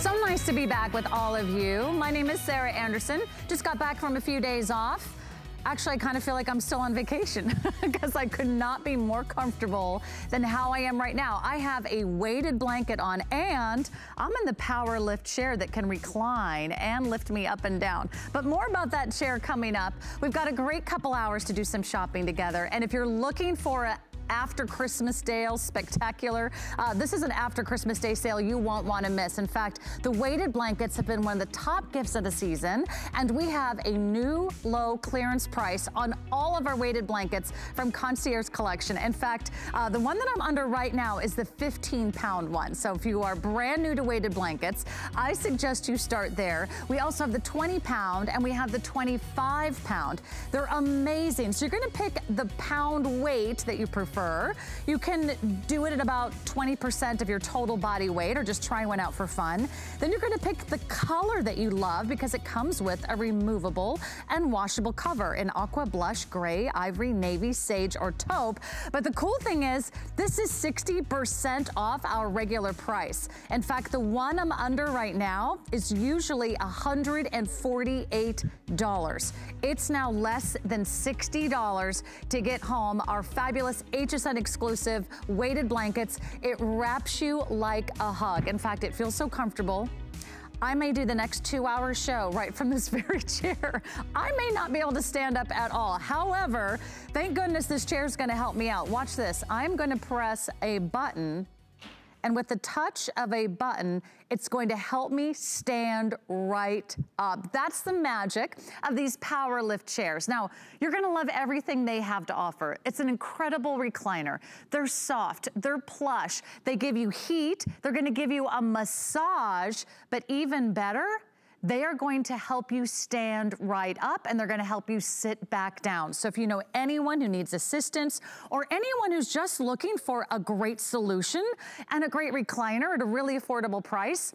So nice to be back with all of you. My name is Sarah Anderson. Just got back from a few days off. Actually, I kind of feel like I'm still on vacation because I could not be more comfortable than how I am right now. I have a weighted blanket on and I'm in the power lift chair that can recline and lift me up and down. But more about that chair coming up. We've got a great couple hours to do some shopping together. And if you're looking for a after Christmas sale, spectacular. This is an after Christmas Day sale you won't want to miss. In fact, the weighted blankets have been one of the top gifts of the season, and we have a new low clearance price on all of our weighted blankets from Concierge Collection. In fact, the one that I'm under right now is the 15-pound one. So if you are brand new to weighted blankets, I suggest you start there. We also have the 20-pound and we have the 25-pound. They're amazing. So you're going to pick the pound weight that you prefer. You can do it at about 20% of your total body weight or just try one out for fun. Then you're going to pick the color that you love because it comes with a removable and washable cover in aqua, blush, gray, ivory, navy, sage, or taupe. But the cool thing is this is 60% off our regular price. In fact, the one I'm under right now is usually $148. It's now less than $60 to get home our fabulous HSN exclusive weighted blankets. It wraps you like a hug. In fact, it feels so comfortable. I may do the next 2-hour show right from this very chair. I may not be able to stand up at all. However, thank goodness this chair is going to help me out. Watch this. I'm going to press a button, and with the touch of a button, it's going to help me stand right up. That's the magic of these power lift chairs. Now, you're gonna love everything they have to offer. It's an incredible recliner. They're soft, they're plush, they give you heat, they're gonna give you a massage, but even better, they are going to help you stand right up and they're going to help you sit back down. So if you know anyone who needs assistance or anyone who's just looking for a great solution and a great recliner at a really affordable price,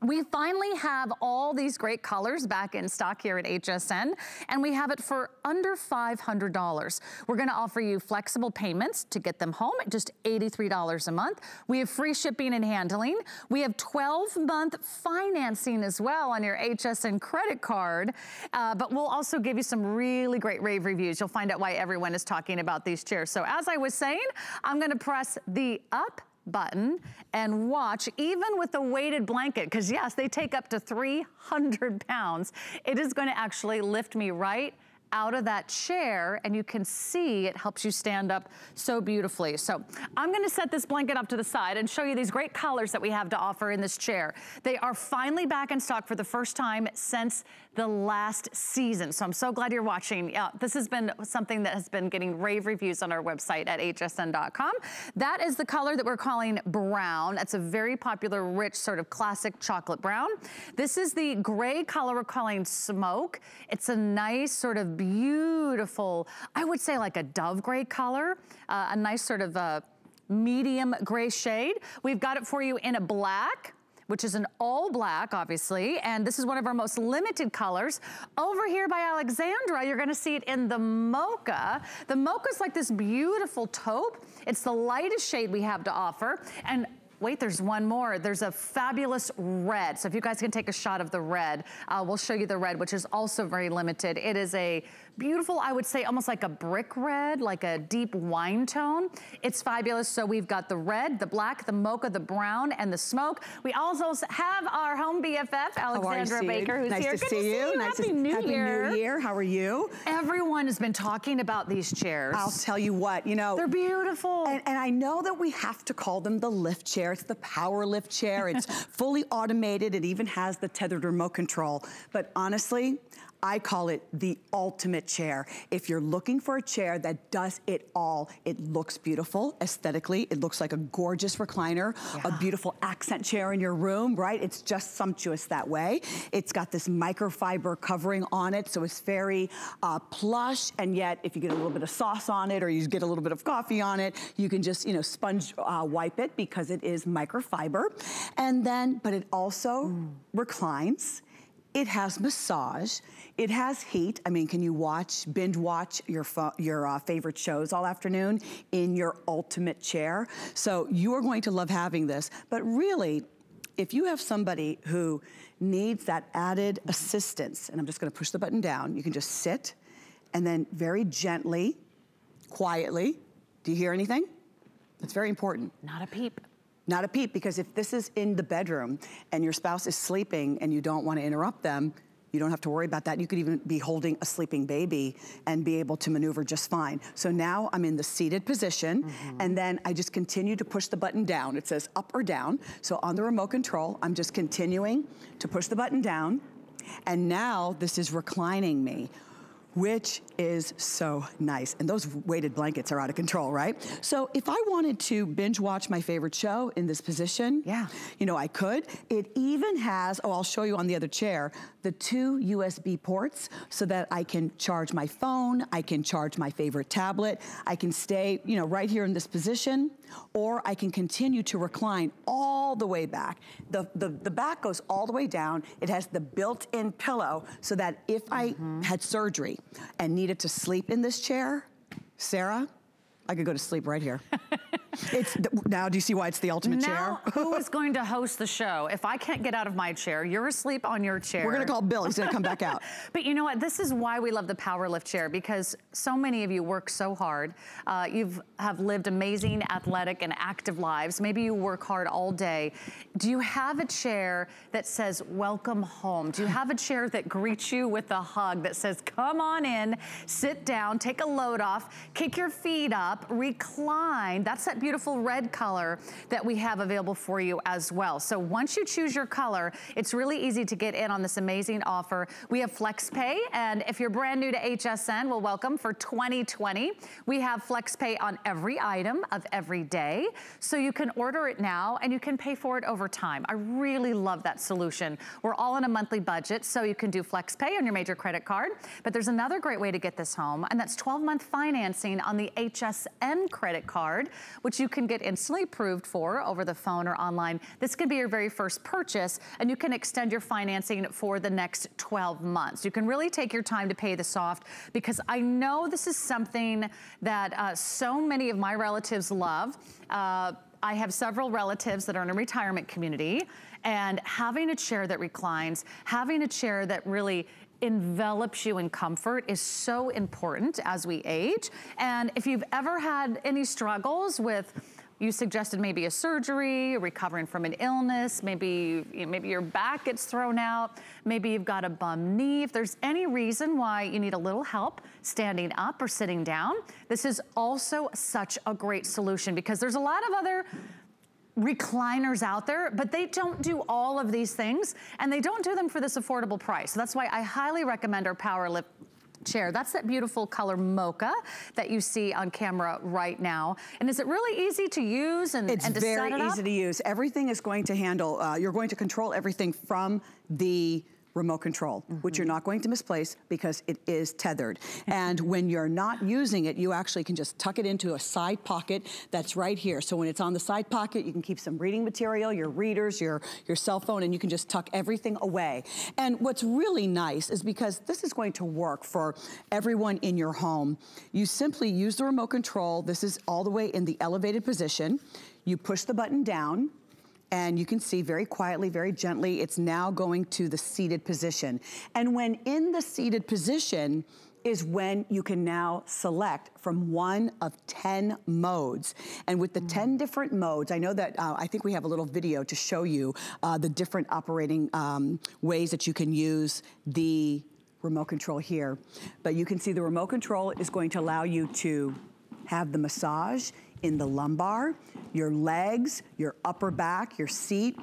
we finally have all these great colors back in stock here at HSN, and we have it for under $500. We're going to offer you flexible payments to get them home at just $83 a month. We have free shipping and handling. We have 12-month financing as well on your HSN credit card, but we'll also give you some really great rave reviews. You'll find out why everyone is talking about these chairs. So as I was saying, I'm going to press the up button and watch. Even with the weighted blanket, because yes, they take up to 300 pounds, it is going to actually lift me right out of that chair, and you can see it helps you stand up so beautifully. So I'm going to set this blanket up to the side and show you these great colors that we have to offer in this chair. They are finally back in stock for the first time since the last season. So I'm so glad you're watching. This has been something that has been getting rave reviews on our website at hsn.com. That is the color that we're calling brown. That's a very popular, rich, sort of classic chocolate brown. This is the gray color we're calling smoke. It's a nice sort of beautiful, I would say like a dove gray color, a nice sort of a medium gray shade. We've got it for you in a black, which is an all black, obviously, and this is one of our most limited colors. Over here by Alexandra, you're gonna see it in the mocha. The mocha's like this beautiful taupe. It's the lightest shade we have to offer. And wait, there's one more. There's a fabulous red. So if you guys can take a shot of the red, we'll show you the red, which is also very limited. It is a beautiful, I would say almost like a brick red, like a deep wine tone. It's fabulous. So we've got the red, the black, the mocha, the brown, and the smoke. We also have our home BFF, Alexandra Baker, who's here. Good to see you. Happy New Year. Happy New Year. How are you? Everyone has been talking about these chairs. I'll tell you what, you know. They're beautiful. And I know that we have to call them the lift chair. It's the power lift chair. It's fully automated. It even has the tethered remote control. But honestly, I call it the ultimate chair. If you're looking for a chair that does it all, it looks beautiful aesthetically. It looks like a gorgeous recliner, a beautiful accent chair in your room, right? It's just sumptuous that way. It's got this microfiber covering on it, so it's very plush, and yet if you get a little bit of sauce on it or you get a little bit of coffee on it, you can just, you know, sponge wipe it because it is microfiber. And then, but it also reclines. It has massage, it has heat. I mean, can you binge watch your favorite shows all afternoon in your ultimate chair? So you are going to love having this, but really, if you have somebody who needs that added assistance, and I'm just gonna push the button down, you can just sit, and then very gently, quietly, do you hear anything? That's very important. Not a peep. Not a peep, because if this is in the bedroom and your spouse is sleeping and you don't want to interrupt them, you don't have to worry about that. You could even be holding a sleeping baby and be able to maneuver just fine. So now I'm in the seated position, and then I just continue to push the button down. It says up or down. So on the remote control, I'm just continuing to push the button down, and now this is reclining me, which is so nice. And those weighted blankets are out of control, right? So if I wanted to binge watch my favorite show in this position, you know, I could. It even has, oh, I'll show you on the other chair, the 2 USB ports so that I can charge my phone, I can charge my favorite tablet, I can stay, you know, right here in this position, or I can continue to recline all the way back. The back goes all the way down. It has the built-in pillow so that if I had surgery and needed to sleep in this chair, Sarah, I could go to sleep right here. Now do you see why it's the ultimate chair? Now, who is going to host the show? If I can't get out of my chair, you're asleep on your chair. We're gonna call Bill, he's gonna come back out. But you know what, this is why we love the Power Lift chair, because so many of you work so hard. You have lived amazing, athletic, and active lives. Maybe you work hard all day. Do you have a chair that says, welcome home? Do you have a chair that greets you with a hug that says, come on in, sit down, take a load off, kick your feet up, recline? That's that beautiful red color that we have available for you as well. So once you choose your color, it's really easy to get in on this amazing offer. We have FlexPay, and if you're brand new to HSN, well, welcome for 2020. We have FlexPay on every item of every day, so you can order it now and you can pay for it over time. I really love that solution. We're all on a monthly budget, so you can do FlexPay on your major credit card, but there's another great way to get this home, and that's 12-month financing on the HSN credit card, which you can get instantly approved for over the phone or online. This could be your very first purchase, and you can extend your financing for the next 12 months. You can really take your time to pay this off, because I know this is something that so many of my relatives love. I have several relatives that are in a retirement community, and having a chair that reclines, having a chair that really envelops you in comfort is so important as we age. And if you've ever had any struggles with, you suggested maybe a surgery, recovering from an illness, maybe your back gets thrown out, maybe you've got a bum knee. If there's any reason why you need a little help standing up or sitting down, this is also such a great solution, because there's a lot of other recliners out there, but they don't do all of these things, and they don't do them for this affordable price. So that's why I highly recommend our Power Lift chair. That's that beautiful color mocha that you see on camera right now. And is it really easy to use and to set it up? It's very easy to use. Everything is going to handle, you're going to control everything from the remote control, which you're not going to misplace because it is tethered. And when you're not using it, you actually can just tuck it into a side pocket that's right here. So when it's on the side pocket, you can keep some reading material, your readers, your cell phone, and you can just tuck everything away. And what's really nice is because this is going to work for everyone in your home, you simply use the remote control. This is all the way in the elevated position. You push the button down, and you can see very quietly, very gently, it's now going to the seated position. And when in the seated position is when you can now select from one of 10 modes. And with the 10 different modes, I know that I think we have a little video to show you the different operating ways that you can use the remote control here. But you can see the remote control is going to allow you to have the massage in the lumbar, your legs, your upper back, your seat,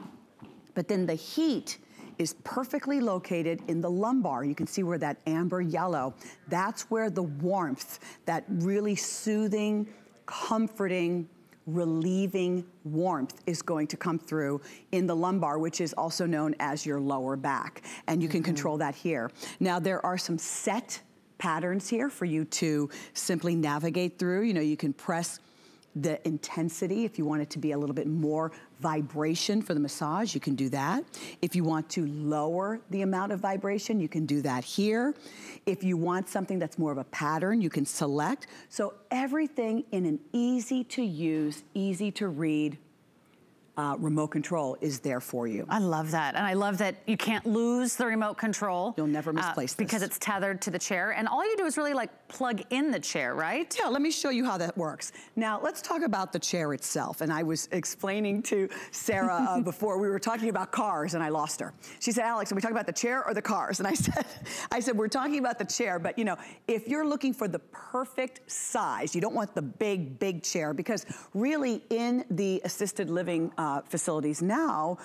but then the heat is perfectly located in the lumbar. You can see where that amber yellow, that's where the warmth, that really soothing, comforting, relieving warmth is going to come through in the lumbar, which is also known as your lower back. And you can control that here. Now there are some set patterns here for you to simply navigate through. You know, you can press the intensity. If you want it to be a little bit more vibration for the massage, you can do that. If you want to lower the amount of vibration, you can do that here. If you want something that's more of a pattern, you can select. So everything in an easy to use, easy to read remote control is there for you. I love that. And I love that you can't lose the remote control. You'll never misplace this. Because it's tethered to the chair. And all you do is really like plug in the chair, right? Yeah, let me show you how that works. Now, let's talk about the chair itself. And I was explaining to Sarah before, we were talking about cars and I lost her. She said, Alex, are we talking about the chair or the cars? And I said, we're talking about the chair, but you know, if you're looking for the perfect size, you don't want the big, big chair, because really in the assisted living facilities now,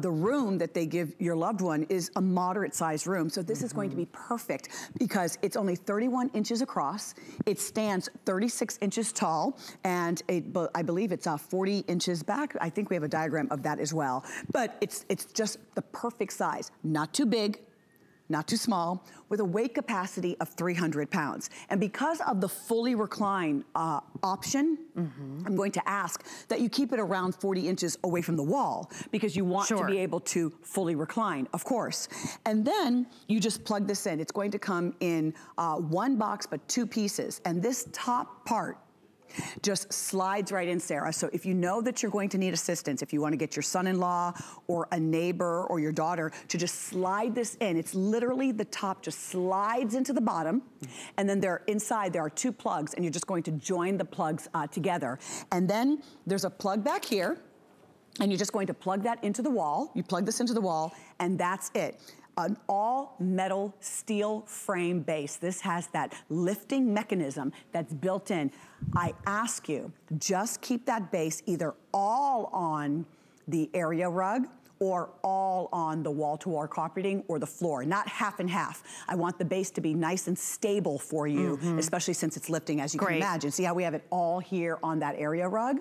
the room that they give your loved one is a moderate sized room. So this is going to be perfect because it's only 31 inches across. It stands 36 inches tall and it, I believe it's 40 inches back. I think we have a diagram of that as well. But it's just the perfect size. Not too big, not too small, with a weight capacity of 300 pounds. And because of the fully recline option, I'm going to ask that you keep it around 40 inches away from the wall because you want to be able to fully recline, of course. And then you just plug this in. It's going to come in one box, but two pieces. And this top part just slides right in, Sarah. So if you know that you're going to need assistance, if you want to get your son-in-law or a neighbor or your daughter to just slide this in, it's literally the top just slides into the bottom, and then there inside there are two plugs, and you're just going to join the plugs together. And then there's a plug back here, and you're just going to plug that into the wall. You plug this into the wall, and that's it. An all-metal steel frame base. This has that lifting mechanism that's built in. I ask you, just keep that base either all on the area rug or all on the wall-to-wall carpeting or the floor, not half and half. I want the base to be nice and stable for you, especially since it's lifting, as you can imagine. See how we have it all here on that area rug?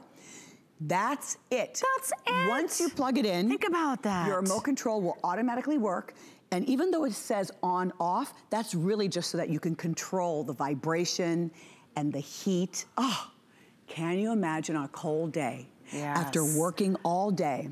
That's it. That's it. Once you plug it in, think about that. Your remote control will automatically work. And even though it says on, off, that's really just so that you can control the vibration and the heat. Oh, can you imagine on a cold day, after working all day,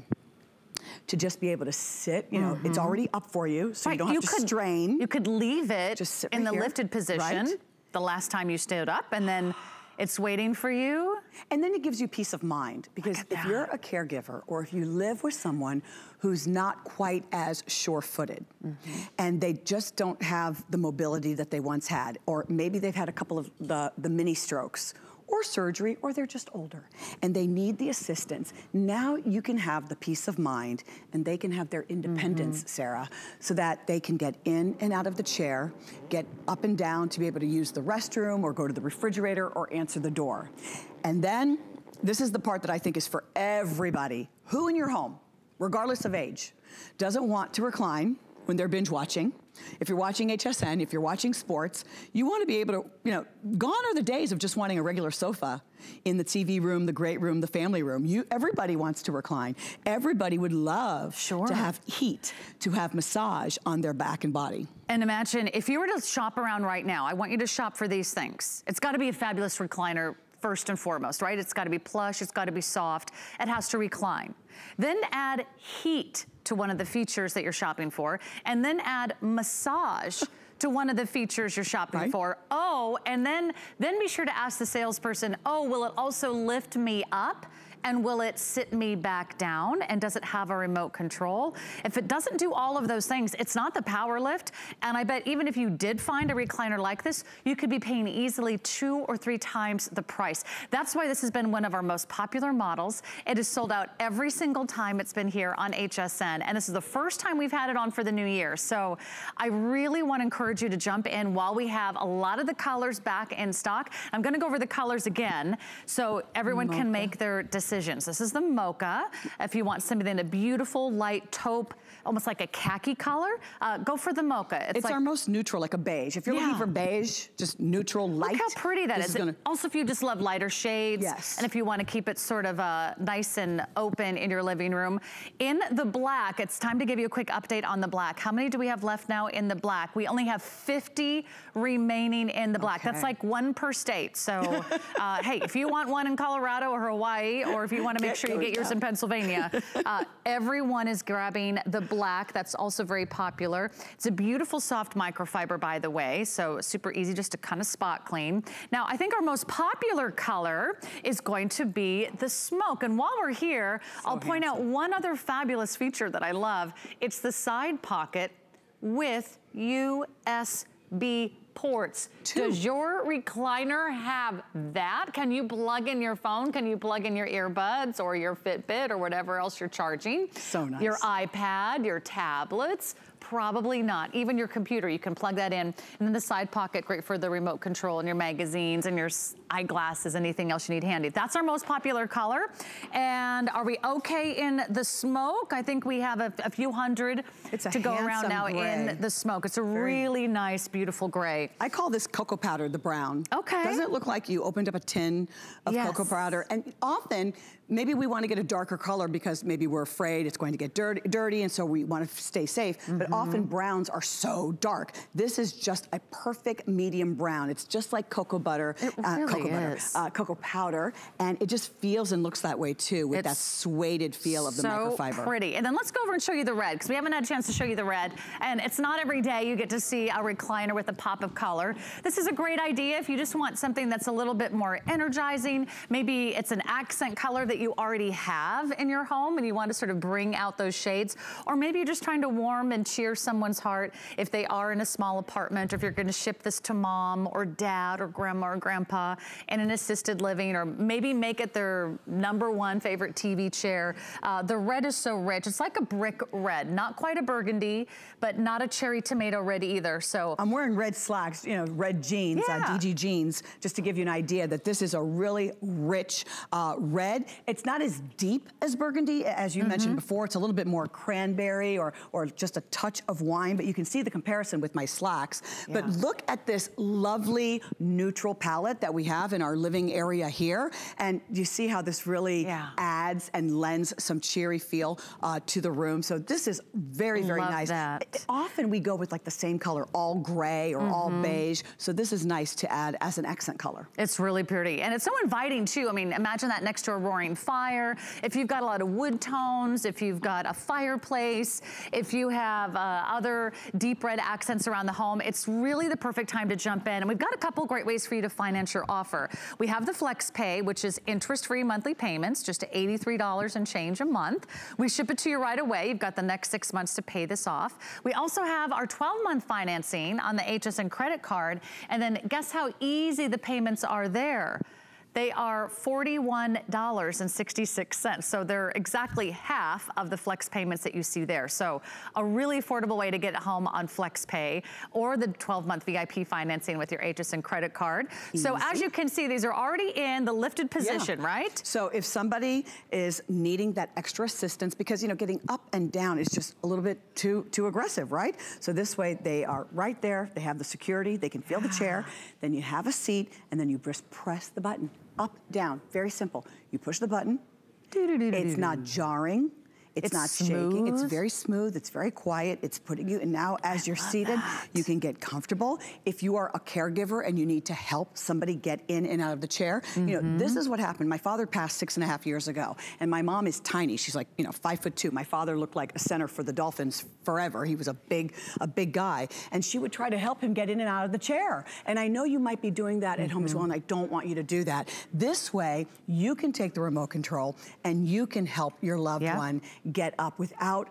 to just be able to sit, you know, it's already up for you, so you don't have to strain. You could leave it just sit in the lifted position the last time you stood up, and then it's waiting for you. And then it gives you peace of mind, because if you're a caregiver or if you live with someone who's not quite as sure-footed and they just don't have the mobility that they once had, or maybe they've had a couple of the mini strokes or surgery, or they're just older and they need the assistance, now you can have the peace of mind and they can have their independence, Sarah, so that they can get in and out of the chair, get up and down to be able to use the restroom or go to the refrigerator or answer the door. And then this is the part that I think is for everybody who in your home, regardless of age, doesn't want to recline when they're binge watching. If you're watching HSN, if you're watching sports, you want to be able to, you know, gone are the days of just wanting a regular sofa in the TV room, the great room, the family room. Everybody wants to recline. Everybody would love to have heat, to have massage on their back and body. And imagine if you were to shop around right now, I want you to shop for these things. It's got to be a fabulous recliner first and foremost, right? It's got to be plush, it's got to be soft, it has to recline. Then add heat to one of the features that you're shopping for, and then add massage to one of the features you're shopping for. Oh, and then be sure to ask the salesperson, oh, will it also lift me up? And will it sit me back down? And does it have a remote control? If it doesn't do all of those things, it's not the power lift. And I bet even if you did find a recliner like this, you could be paying easily 2 or 3 times the price. That's why this has been one of our most popular models. It is sold out every single time it's been here on HSN. And this is the first time we've had it on for the new year. So I really want to encourage you to jump in while we have a lot of the colors back in stock. I'm going to go over the colors again so everyone can make their decision. This is the mocha. If you want something in a beautiful, light taupe, almost like a khaki color, go for the mocha. It's like, our most neutral, like a beige. If you're looking for beige, just neutral, light. Look how pretty that is. Also, if you just love lighter shades, and if you want to keep it sort of nice and open in your living room. In the black, it's time to give you a quick update on the black. How many do we have left now in the black? We only have 50 remaining in the black. That's like one per state. So, hey, if you want one in Colorado or Hawaii or or if you want to make sure you get yours in Pennsylvania. Everyone is grabbing the black. That's also very popular. It's a beautiful soft microfiber, by the way, so super easy just to kind of spot clean. Now, I think our most popular color is going to be the smoke. And while we're here, I'll point out one other fabulous feature that I love. It's the side pocket with USB ports. Does your recliner have that? Can you plug in your phone? Can you plug in your earbuds or your Fitbit or whatever else you're charging? So nice. Your iPad, your tablets. Probably not. Even your computer, you can plug that in. And then the side pocket, great for the remote control and your magazines and your eyeglasses, anything else you need handy. That's our most popular color. And are we okay in the smoke? I think we have a few hundred to go around now in the smoke. It's a really nice, beautiful gray. I call this cocoa powder, the brown. Okay. Doesn't it look like you opened up a tin of cocoa powder? And often, maybe we want to get a darker color because maybe we're afraid it's going to get dirty, and so we want to stay safe. But often browns are so dark. This is just a perfect medium brown. It's just like cocoa butter, cocoa powder, and it just feels and looks that way too with that suede feel of the microfiber. So pretty. And then let's go over and show you the red because we haven't had a chance to show you the red. And it's not every day you get to see a recliner with a pop of color. This is a great idea if you just want something that's a little bit more energizing. Maybe it's an accent color that you already have in your home and you want to sort of bring out those shades, or maybe you're just trying to warm and cheer someone's heart if they are in a small apartment, or if you're going to ship this to mom or dad or grandma or grandpa in an assisted living, or maybe make it their #1 favorite TV chair. The red is so rich. It's like a brick red, not quite a burgundy, but not a cherry tomato red either. So I'm wearing red slacks, you know, red jeans, DG jeans, just to give you an idea that this is a really rich red. It's not as deep as burgundy, as you mentioned before. It's a little bit more cranberry or just a touch of wine, but you can see the comparison with my slacks. But look at this lovely neutral palette that we have in our living area here. And you see how this really adds and lends some cheery feel to the room. So this is very, very nice. Often we go with like the same color, all gray or all beige. So this is nice to add as an accent color. It's really pretty. And it's so inviting too. I mean, imagine that next to a roaring fire. If you've got a lot of wood tones, if you've got a fireplace, if you have other deep red accents around the home, it's really the perfect time to jump in. And we've got a couple great ways for you to finance your offer. We have the Flex Pay, which is interest-free monthly payments, just $83 and change a month. We ship it to you right away. You've got the next 6 months to pay this off. We also have our 12-month financing on the HSN credit card. And then guess how easy the payments are there? They are $41.66. So they're exactly half of the flex payments that you see there. So a really affordable way to get home on Flex Pay or the 12-month VIP financing with your HSN credit card. Easy. So as you can see, these are already in the lifted position, right? So if somebody is needing that extra assistance, because you know getting up and down is just a little bit too aggressive, right? So this way they are right there. They have the security. They can feel the chair. Then you have a seat, and then you just press the button. Up, down, very simple. You push the button, it's not jarring, it's not shaking, it's very smooth, it's very quiet, it's putting you, and now as you're seated, you can get comfortable. If you are a caregiver and you need to help somebody get in and out of the chair, you know, this is what happened. My father passed 6.5 years ago, and my mom is tiny. She's like, you know, 5'2". My father looked like a center for the Dolphins forever. He was a big guy, and she would try to help him get in and out of the chair. And I know you might be doing that at home as well, and I don't want you to do that. This way, you can take the remote control, and you can help your loved one get up without,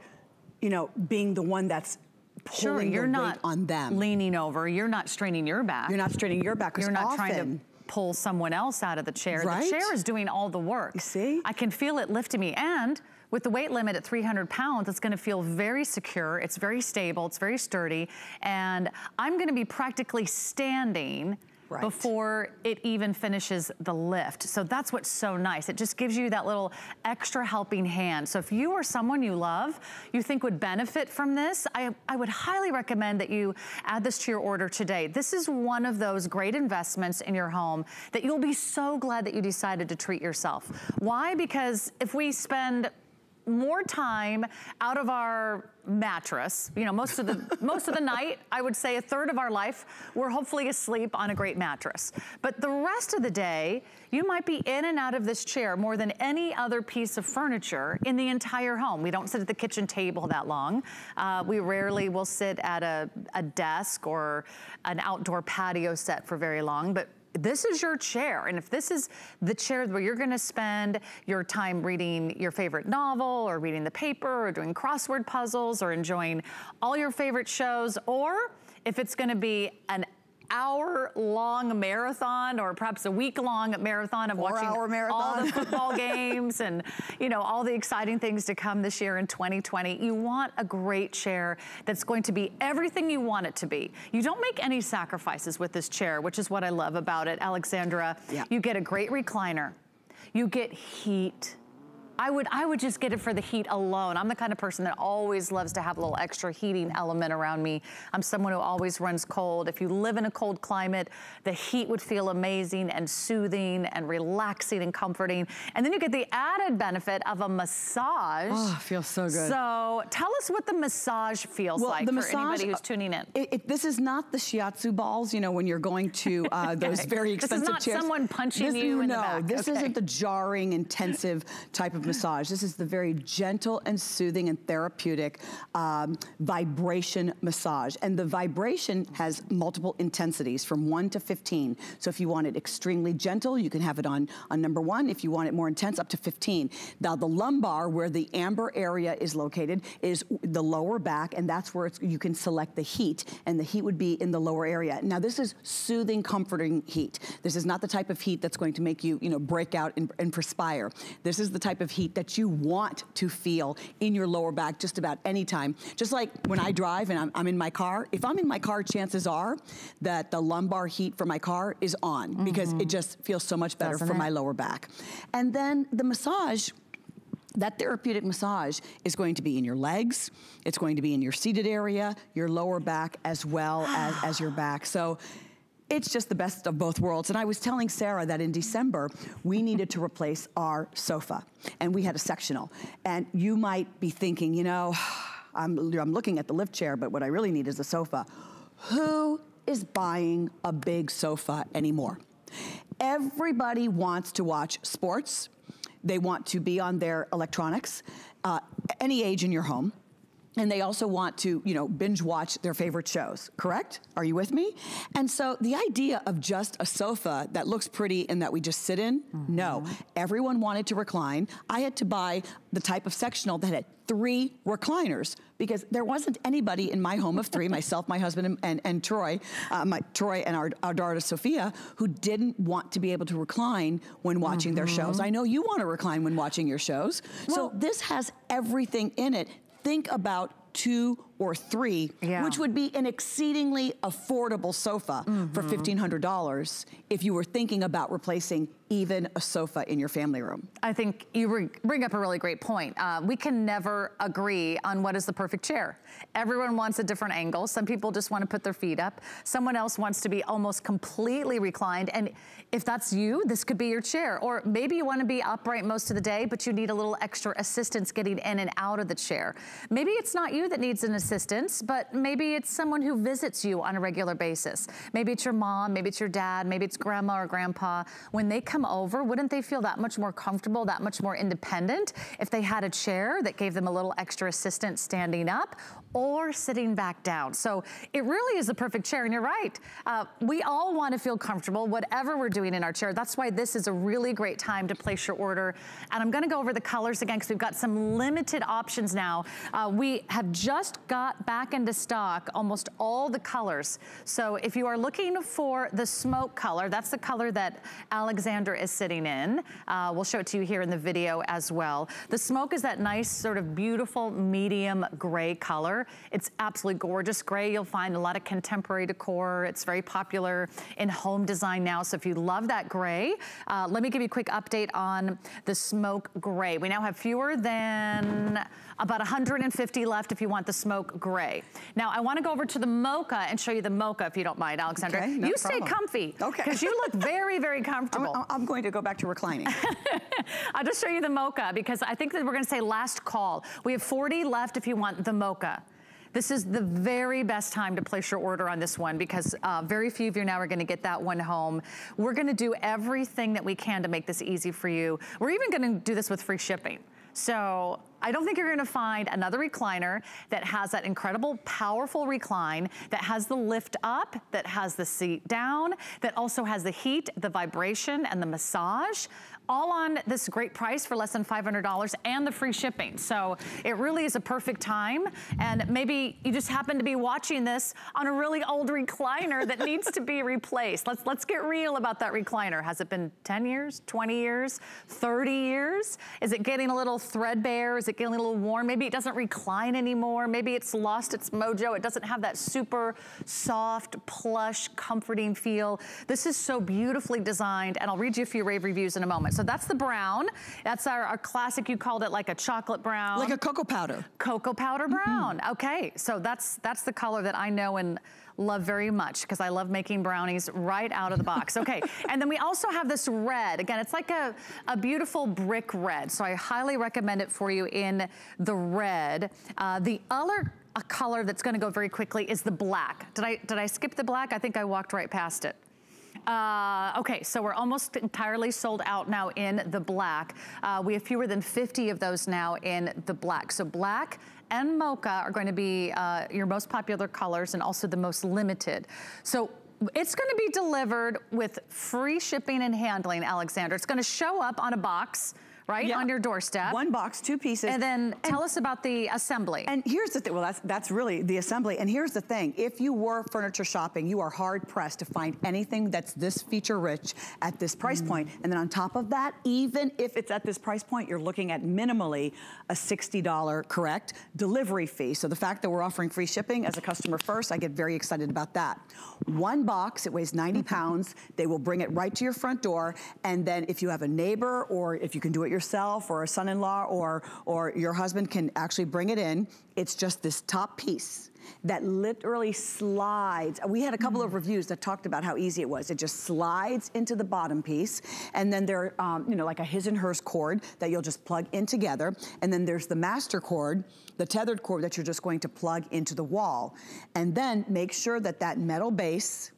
you know, being the one that's pulling the weight on them. You're not leaning over. You're not straining your back. You're not straining your back. You're not trying to pull someone else out of the chair. Right? The chair is doing all the work. You see? I can feel it lifting me. And with the weight limit at 300 pounds, it's gonna feel very secure. It's very stable. It's very sturdy. And I'm gonna be practically standing before it even finishes the lift. So that's what's so nice. It just gives you that little extra helping hand. So if you or someone you love, you think would benefit from this, I would highly recommend that you add this to your order today. This is one of those great investments in your home that you'll be so glad that you decided to treat yourself. Why? Because if we spend more time out of our mattress, you know, most of the night, I would say a third of our life, we're hopefully asleep on a great mattress. But the rest of the day, you might be in and out of this chair more than any other piece of furniture in the entire home. We don't sit at the kitchen table that long. We rarely will sit at a desk or an outdoor patio set for very long, but this is your chair, and if this is the chair where you're gonna spend your time reading your favorite novel or reading the paper or doing crossword puzzles or enjoying all your favorite shows, or if it's gonna be an hour-long marathon or perhaps a week-long marathon of watching all the football games and, you know, all the exciting things to come this year in 2020. You want a great chair that's going to be everything you want it to be. You don't make any sacrifices with this chair, which is what I love about it, Alexandra. Yeah. You get a great recliner. You get heat. I would just get it for the heat alone. I'm the kind of person that always loves to have a little extra heating element around me. I'm someone who always runs cold. If you live in a cold climate, the heat would feel amazing and soothing and relaxing and comforting. And then you get the added benefit of a massage. Oh, it feels so good. So tell us what the massage feels like for anybody who's tuning in. This is not the shiatsu balls, you know, when you're going to those very expensive chairs. This is not someone punching you in the back. No, this isn't the jarring, intensive type of massage. This is the very gentle and soothing and therapeutic vibration massage. And the vibration has multiple intensities from 1 to 15. So if you want it extremely gentle, you can have it on number 1. If you want it more intense, up to 15. Now the lumbar, where the amber area is located, is the lower back, and that's where you can select the heat, and the heat would be in the lower area. Now this is soothing, comforting heat. This is not the type of heat that's going to make you, you know, break out and perspire. This is the type of heat that you want to feel in your lower back just about any time. Just like when I drive and I'm in my car, if I'm in my car, chances are that the lumbar heat for my car is on, because it just feels so much better for my lower back. And then the massage, that therapeutic massage is going to be in your legs, it's going to be in your seated area, your lower back, as well as your back. So it's just the best of both worlds. And I was telling Sarah that in December, we needed to replace our sofa, and we had a sectional. And you might be thinking, you know, I'm looking at the lift chair, but what I really need is a sofa. Who is buying a big sofa anymore? Everybody wants to watch sports. They want to be on their electronics, any age in your home. And they also want to, you know, binge watch their favorite shows, correct? Are you with me? And so the idea of just a sofa that looks pretty and that we just sit in, no. Everyone wanted to recline. I had to buy the type of sectional that had 3 recliners, because there wasn't anybody in my home of 3, myself, my husband, and Troy, Troy and our daughter Sophia, who didn't want to be able to recline when watching their shows. I know you want to recline when watching your shows. Well, so this has everything in it. Think about 2 or 3, which would be an exceedingly affordable sofa for $1,500 if you were thinking about replacing even a sofa in your family room. I think you bring up a really great point. We can never agree on what is the perfect chair. Everyone wants a different angle. Some people just want to put their feet up. Someone else wants to be almost completely reclined. And if that's you, this could be your chair. Or maybe you want to be upright most of the day, but you need a little extra assistance getting in and out of the chair. Maybe it's not you that needs an assistance, but maybe it's someone who visits you on a regular basis. Maybe it's your mom, maybe it's your dad, maybe it's grandma or grandpa. When they come over, wouldn't they feel that much more comfortable, that much more independent if they had a chair that gave them a little extra assistance standing up or sitting back down? So it really is the perfect chair, and you're right. We all want to feel comfortable, whatever we're doing in our chair. That's why this is a really great time to place your order. And I'm going to go over the colors again because we've got some limited options now. We have just got back into stock almost all the colors. So if you are looking for the smoke color, that's the color that Alexandra is sitting in. We'll show it to you here in the video as well. The smoke is that nice sort of beautiful medium gray color. It's absolutely gorgeous gray. You'll find a lot of contemporary decor. It's very popular in home design now. So if you love that gray, let me give you a quick update on the smoke gray. We now have fewer than about 150 left if you want the smoke smoke gray. Now I want to go over to the mocha and show you the mocha if you don't mind, Alexandra. Okay, no problem. Stay comfy. Okay. Because you look very, very comfortable. I'm going to go back to reclining. I'll just show you the mocha because I think that we're going to say last call. We have 40 left if you want the mocha. This is the very best time to place your order on this one because very few of you now are gonna get that one home. We're gonna do everything that we can to make this easy for you. We're even gonna do this with free shipping. So I don't think you're gonna find another recliner that has that incredible, powerful recline, that has the lift up, that has the seat down, that also has the heat, the vibration, and the massage. All on this great price for less than $500 and the free shipping. So it really is a perfect time. And maybe you just happen to be watching this on a really old recliner that needs to be replaced. Let's get real about that recliner. Has it been 10 years, 20 years, 30 years? Is it getting a little threadbare? Is it getting a little worn? Maybe it doesn't recline anymore. Maybe it's lost its mojo. It doesn't have that super soft, plush, comforting feel. This is so beautifully designed. And I'll read you a few rave reviews in a moment. So that's the brown. That's our classic. You called it like a chocolate brown. Like a cocoa powder. Cocoa powder brown. Mm-hmm. Okay. So that's the color that I know and love very much because I love making brownies right out of the box. Okay. And then we also have this red. Again, it's like a beautiful brick red. So I highly recommend it for you in the red. The other color that's going to go very quickly is the black. Did I skip the black? I think I walked right past it. Okay, so we're almost entirely sold out now in the black. We have fewer than 50 of those now in the black. So black and mocha are going to be your most popular colors and also the most limited. So it's going to be delivered with free shipping and handling, Alexandra. It's going to show up on a box. Right? Yep. On your doorstep. One box, two pieces. And then tell us about the assembly. And here's the thing, well, that's really the assembly. And here's the thing, if you were furniture shopping, you are hard pressed to find anything that's this feature rich at this price point. And then on top of that, even if it's at this price point, you're looking at minimally a $60, correct, delivery fee. So the fact that we're offering free shipping as a customer first, I get very excited about that. One box, it weighs 90 pounds. They will bring it right to your front door. And then if you have a neighbor or if you can do it yourself or a son-in-law or your husband can actually bring it in. It's just this top piece that literally slides. We had a couple of reviews that talked about how easy it was. It just slides into the bottom piece. And then there, you know, like a his and hers cord that you'll just plug in together. And then there's the master cord, the tethered cord that you're just going to plug into the wall. And then make sure that that metal base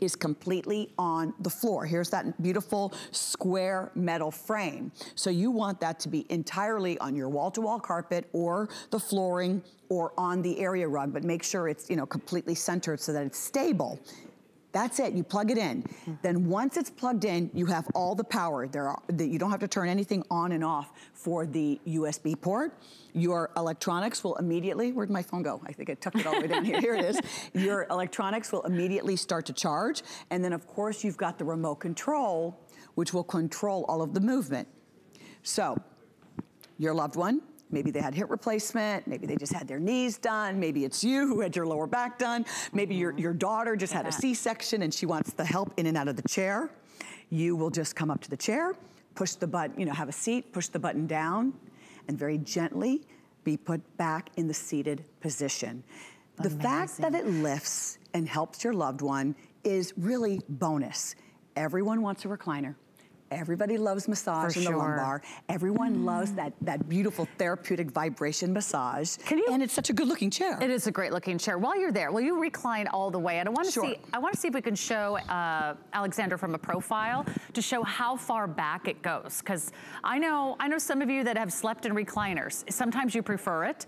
is completely on the floor. Here's that beautiful square metal frame. So you want that to be entirely on your wall-to-wall carpet or the flooring or on the area rug, but make sure it's, you know, completely centered so that it's stable. That's it, you plug it in. Then once it's plugged in, you have all the power. You don't have to turn anything on and off for the USB port. Your electronics will immediately, where'd my phone go? I think I tucked it all the way down here, here it is. Your electronics will immediately start to charge. And then of course you've got the remote control, which will control all of the movement. So, your loved one, maybe they had hip replacement, maybe they just had their knees done, maybe it's you who had your lower back done, maybe your daughter just had a C-section and she wants the help in and out of the chair. You will just come up to the chair, push the button, you know, have a seat, push the button down, and very gently be put back in the seated position. Amazing. The fact that it lifts and helps your loved one is really bonus. Everyone wants a recliner. Everybody loves massage in the lumbar. Everyone loves that beautiful therapeutic vibration massage. And it's such a good looking chair. It is a great looking chair. While you're there, will you recline all the way? And I want to see, I want to see if we can show Alexandra from a profile to show how far back it goes. Because I know some of you that have slept in recliners. Sometimes you prefer it.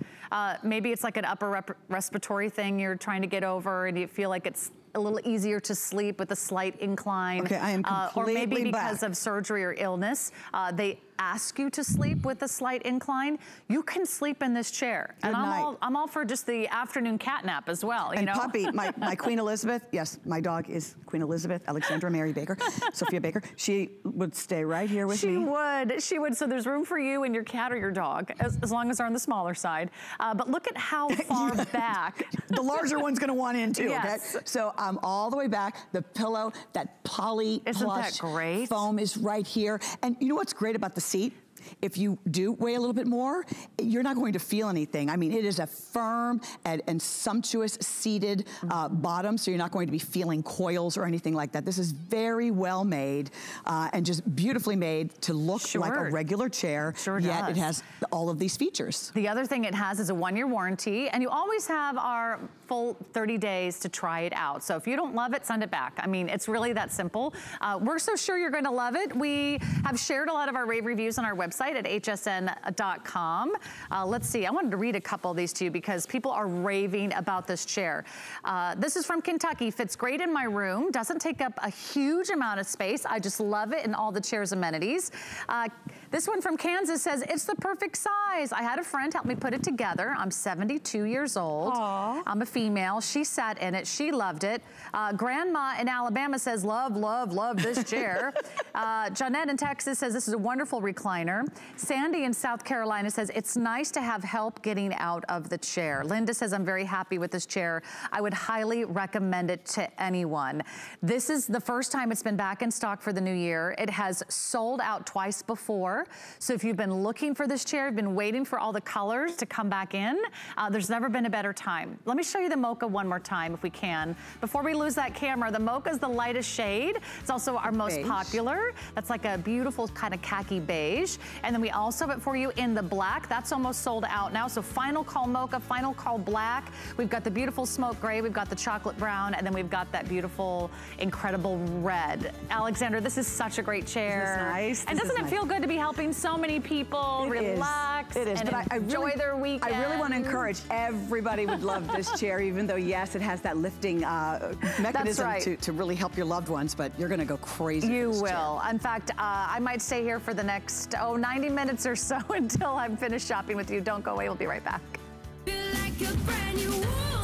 Maybe it's like an upper respiratory thing you're trying to get over, and you feel like it's a little easier to sleep with a slight incline. Okay, I am completely or maybe because of surgery or illness, they ask you to sleep with a slight incline. You can sleep in this chair. Good I'm all for just the afternoon cat nap as well. You know? Puppy, my Queen Elizabeth, yes, my dog is Queen Elizabeth, Alexandra Mary Baker, Sophia Baker. She would stay right here with me. She would. So there's room for you and your cat or your dog, as long as they're on the smaller side. But look at how far back. The larger one's gonna want in too, yes. Okay? So I'm all the way back, the pillow, that poly plush foam is right here. And you know what's great about the seat? If you do weigh a little bit more, you're not going to feel anything. I mean, it is a firm and sumptuous seated bottom, so you're not going to be feeling coils or anything like that. This is very well made and just beautifully made to look like a regular chair, yet it has all of these features. The other thing it has is a one-year warranty, and you always have our full 30 days to try it out. So if you don't love it, send it back. I mean, it's really that simple. We're so sure you're going to love it. We have shared a lot of our rave reviews on our website at hsn.com. Let's see, I wanted to read a couple of these to you because people are raving about this chair. This is from Kentucky. Fits great in my room, doesn't take up a huge amount of space. I just love it and all the chair's amenities. This one from Kansas says, it's the perfect size. I had a friend help me put it together. I'm 72 years old. Aww. I'm a female. She sat in it. She loved it. Grandma in Alabama says, love, love, love this chair. Jeanette in Texas says, this is a wonderful recliner. Sandy in South Carolina says, it's nice to have help getting out of the chair. Linda says, I'm very happy with this chair. I would highly recommend it to anyone. This is the first time it's been back in stock for the new year. It has sold out twice before. So if you've been looking for this chair, you've been waiting for all the colors to come back in, there's never been a better time. Let me show you the mocha one more time if we can. Before we lose that camera, the mocha is the lightest shade. It's also our most popular. That's like a beautiful kind of khaki beige. And then we also have it for you in the black. That's almost sold out now. So final call mocha, final call black. We've got the beautiful smoke gray. We've got the chocolate brown. And then we've got that beautiful, incredible red. Alexandra, this is such a great chair. Nice. And doesn't it feel good to be helping so many people relax and enjoy their weekend? I really want to encourage everybody would love this chair, even though, yes, it has that lifting mechanism to really help your loved ones, but you're going to go crazy. You will. In fact, I might stay here for the next, 90 minutes or so until I'm finished shopping with you. Don't go away. We'll be right back.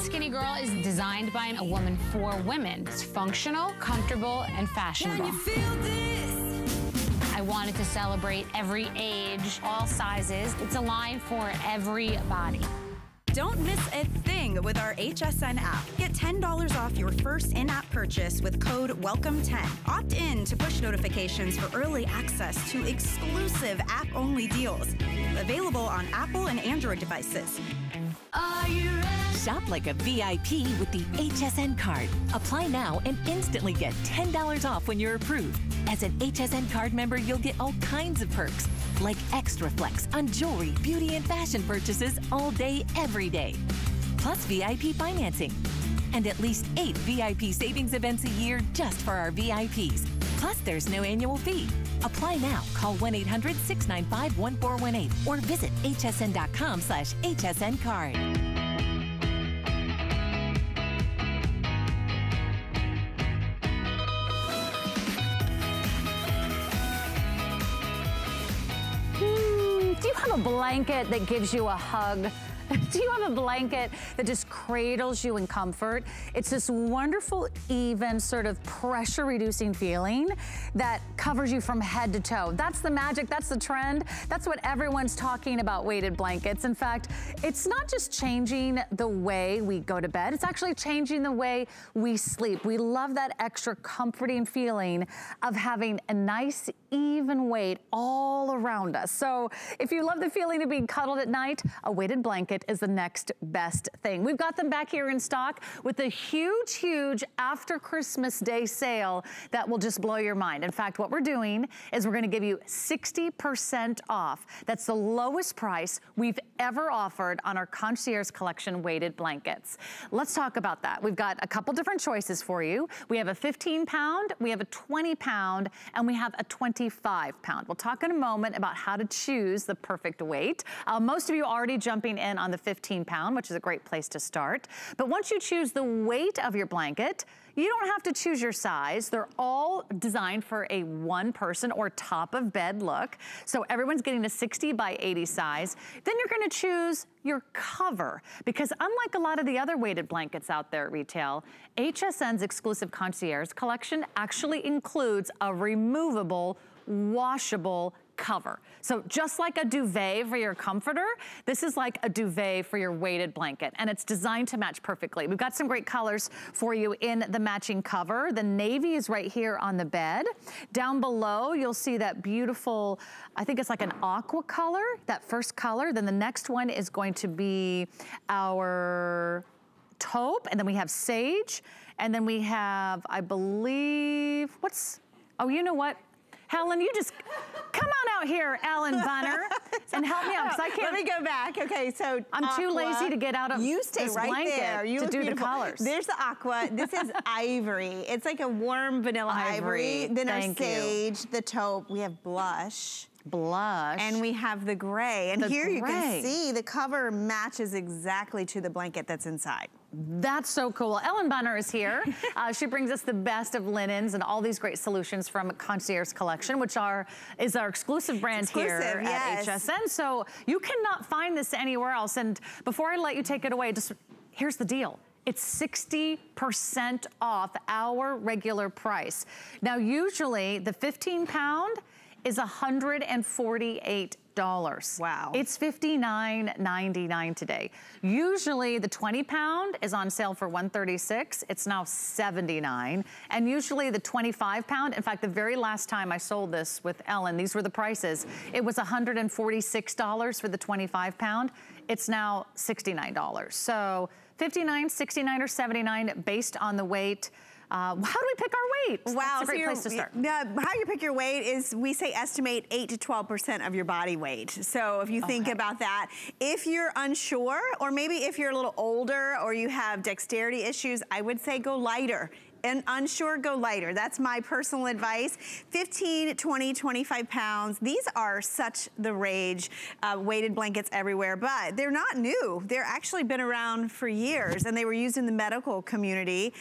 Skinny Girl is designed by a woman for women. It's functional, comfortable, and fashionable. I wanted to celebrate every age, all sizes. It's a line for every body. Don't miss a thing with our HSN app. Get $10 off your first in-app purchase with code WELCOME10. Opt in to push notifications for early access to exclusive app-only deals. Available on Apple and Android devices. Are you ready? Shop like a VIP with the HSN card. Apply now and instantly get $10 off when you're approved. As an HSN card member, you'll get all kinds of perks, like extra flex on jewelry, beauty, and fashion purchases all day, every day. Plus VIP financing. And at least 8 VIP savings events a year just for our VIPs. Plus, there's no annual fee. Apply now. Call 1-800-695-1418 or visit hsn.com/hsncard. Do you have a blanket that gives you a hug? Do you have a blanket that just cradles you in comfort? It's this wonderful, even sort of pressure-reducing feeling that covers you from head to toe. That's the magic, that's the trend. That's what everyone's talking about, weighted blankets. In fact, it's not just changing the way we go to bed, it's actually changing the way we sleep. We love that extra comforting feeling of having a nice, even weight all around us. So if you love the feeling of being cuddled at night, a weighted blanket is the next best thing. We've got them back here in stock with a huge, huge after Christmas Day sale that will just blow your mind. In fact, what we're doing is we're going to give you 60% off. That's the lowest price we've ever offered on our Concierge Collection weighted blankets. Let's talk about that. We've got a couple different choices for you. We have a 15-pound, we have a 20-pound, and we have a 25-pound. We'll talk in a moment about how to choose the perfect weight. Most of you are already jumping in on the 15-pound, which is a great place to start. But once you choose the weight of your blanket, you don't have to choose your size. They're all designed for a one-person or top-of-bed look. So everyone's getting a 60 by 80 size. Then you're going to choose your cover, because unlike a lot of the other weighted blankets out there at retail, HSN's exclusive Concierge Collection actually includes a removable, washable cover. So just like a duvet for your comforter, this is like a duvet for your weighted blanket, and it's designed to match perfectly. We've got some great colors for you in the matching cover. The navy is right here on the bed. Down below, you'll see that beautiful, I think it's like an aqua color, that first color. Then the next one is going to be our taupe, and then we have sage, and then we have, I believe, what's, oh, you know what? Helen, you just come on out here, Ellen Bunner, and help me out because I can't. Let me go back. Okay, so I'm aqua. Too lazy to get out of you stay this right blanket there. You to do beautiful. The colors. There's the aqua. This is ivory. It's like a warm vanilla ivory. Then thank our sage, you. The taupe. We have blush. Blush. And we have the gray. And the here gray. You can see the cover matches exactly to the blanket that's inside. That's so cool. Ellen Bunner is here. She brings us the best of linens and all these great solutions from Concierge Collection, which is our exclusive brand here yes. at HSN. So you cannot find this anywhere else. And before I let you take it away, just here's the deal. It's 60% off our regular price. Now, usually the 15-pound is $148. Wow. It's $59.99 today. Usually the 20-pound is on sale for $136. It's now $79. And usually the 25-pound, in fact, the very last time I sold this with Ellen, these were the prices. It was $146 for the 25-pound. It's now $69. So $59, $69, or $79 based on the weight. How do we pick our weight? Wow, that's a great place to start. How you pick your weight is we say estimate 8 to 12% of your body weight. So if you think about that, if you're unsure, or maybe if you're a little older or you have dexterity issues, I would say go lighter. And unsure, go lighter. That's my personal advice. 15, 20, 25 pounds. These are such the rage, weighted blankets everywhere, but they're not new. They're actually been around for years, and they were used in the medical community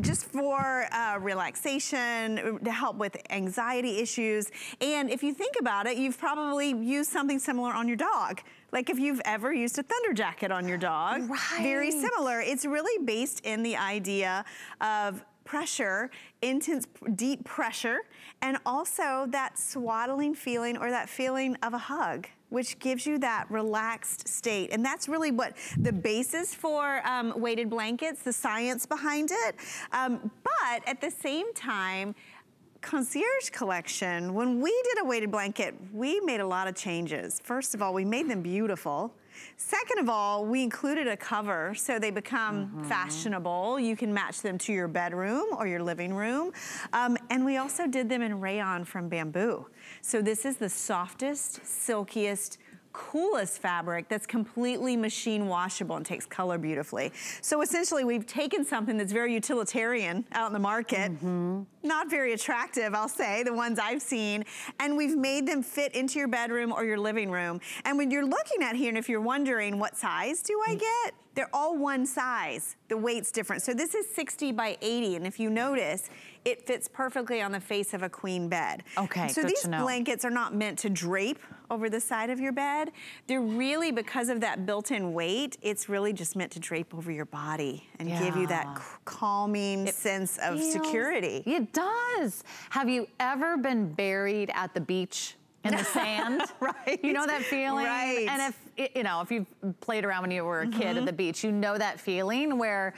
just for relaxation, to help with anxiety issues. And if you think about it, you've probably used something similar on your dog. Like if you've ever used a thunder jacket on your dog, right. Very similar. It's really based in the idea of pressure, intense, deep pressure, and also that swaddling feeling or that feeling of a hug, which gives you that relaxed state. And that's really what the basis for weighted blankets, the science behind it. But at the same time, Concierge Collection, when we did a weighted blanket, we made a lot of changes. First of all, we made them beautiful. Second of all, we included a cover so they become fashionable. You can match them to your bedroom or your living room. And we also did them in rayon from bamboo. So this is the softest, silkiest, coolest fabric that's completely machine washable and takes color beautifully. So essentially we've taken something that's very utilitarian out in the market, not very attractive, I'll say, the ones I've seen, and we've made them fit into your bedroom or your living room. And when you're looking at here, and if you're wondering what size do I get, they're all one size. The weight's different. So this is 60 by 80, and if you notice, it fits perfectly on the face of a queen bed. Okay, so these blankets are not meant to drape over the side of your bed. They're really, because of that built-in weight, it's really just meant to drape over your body and give you that calming sense of security. It does. Have you ever been buried at the beach? In the sand, right? You know that feeling? Right. And if, you know, if you've played around when you were a kid at the beach, you know that feeling where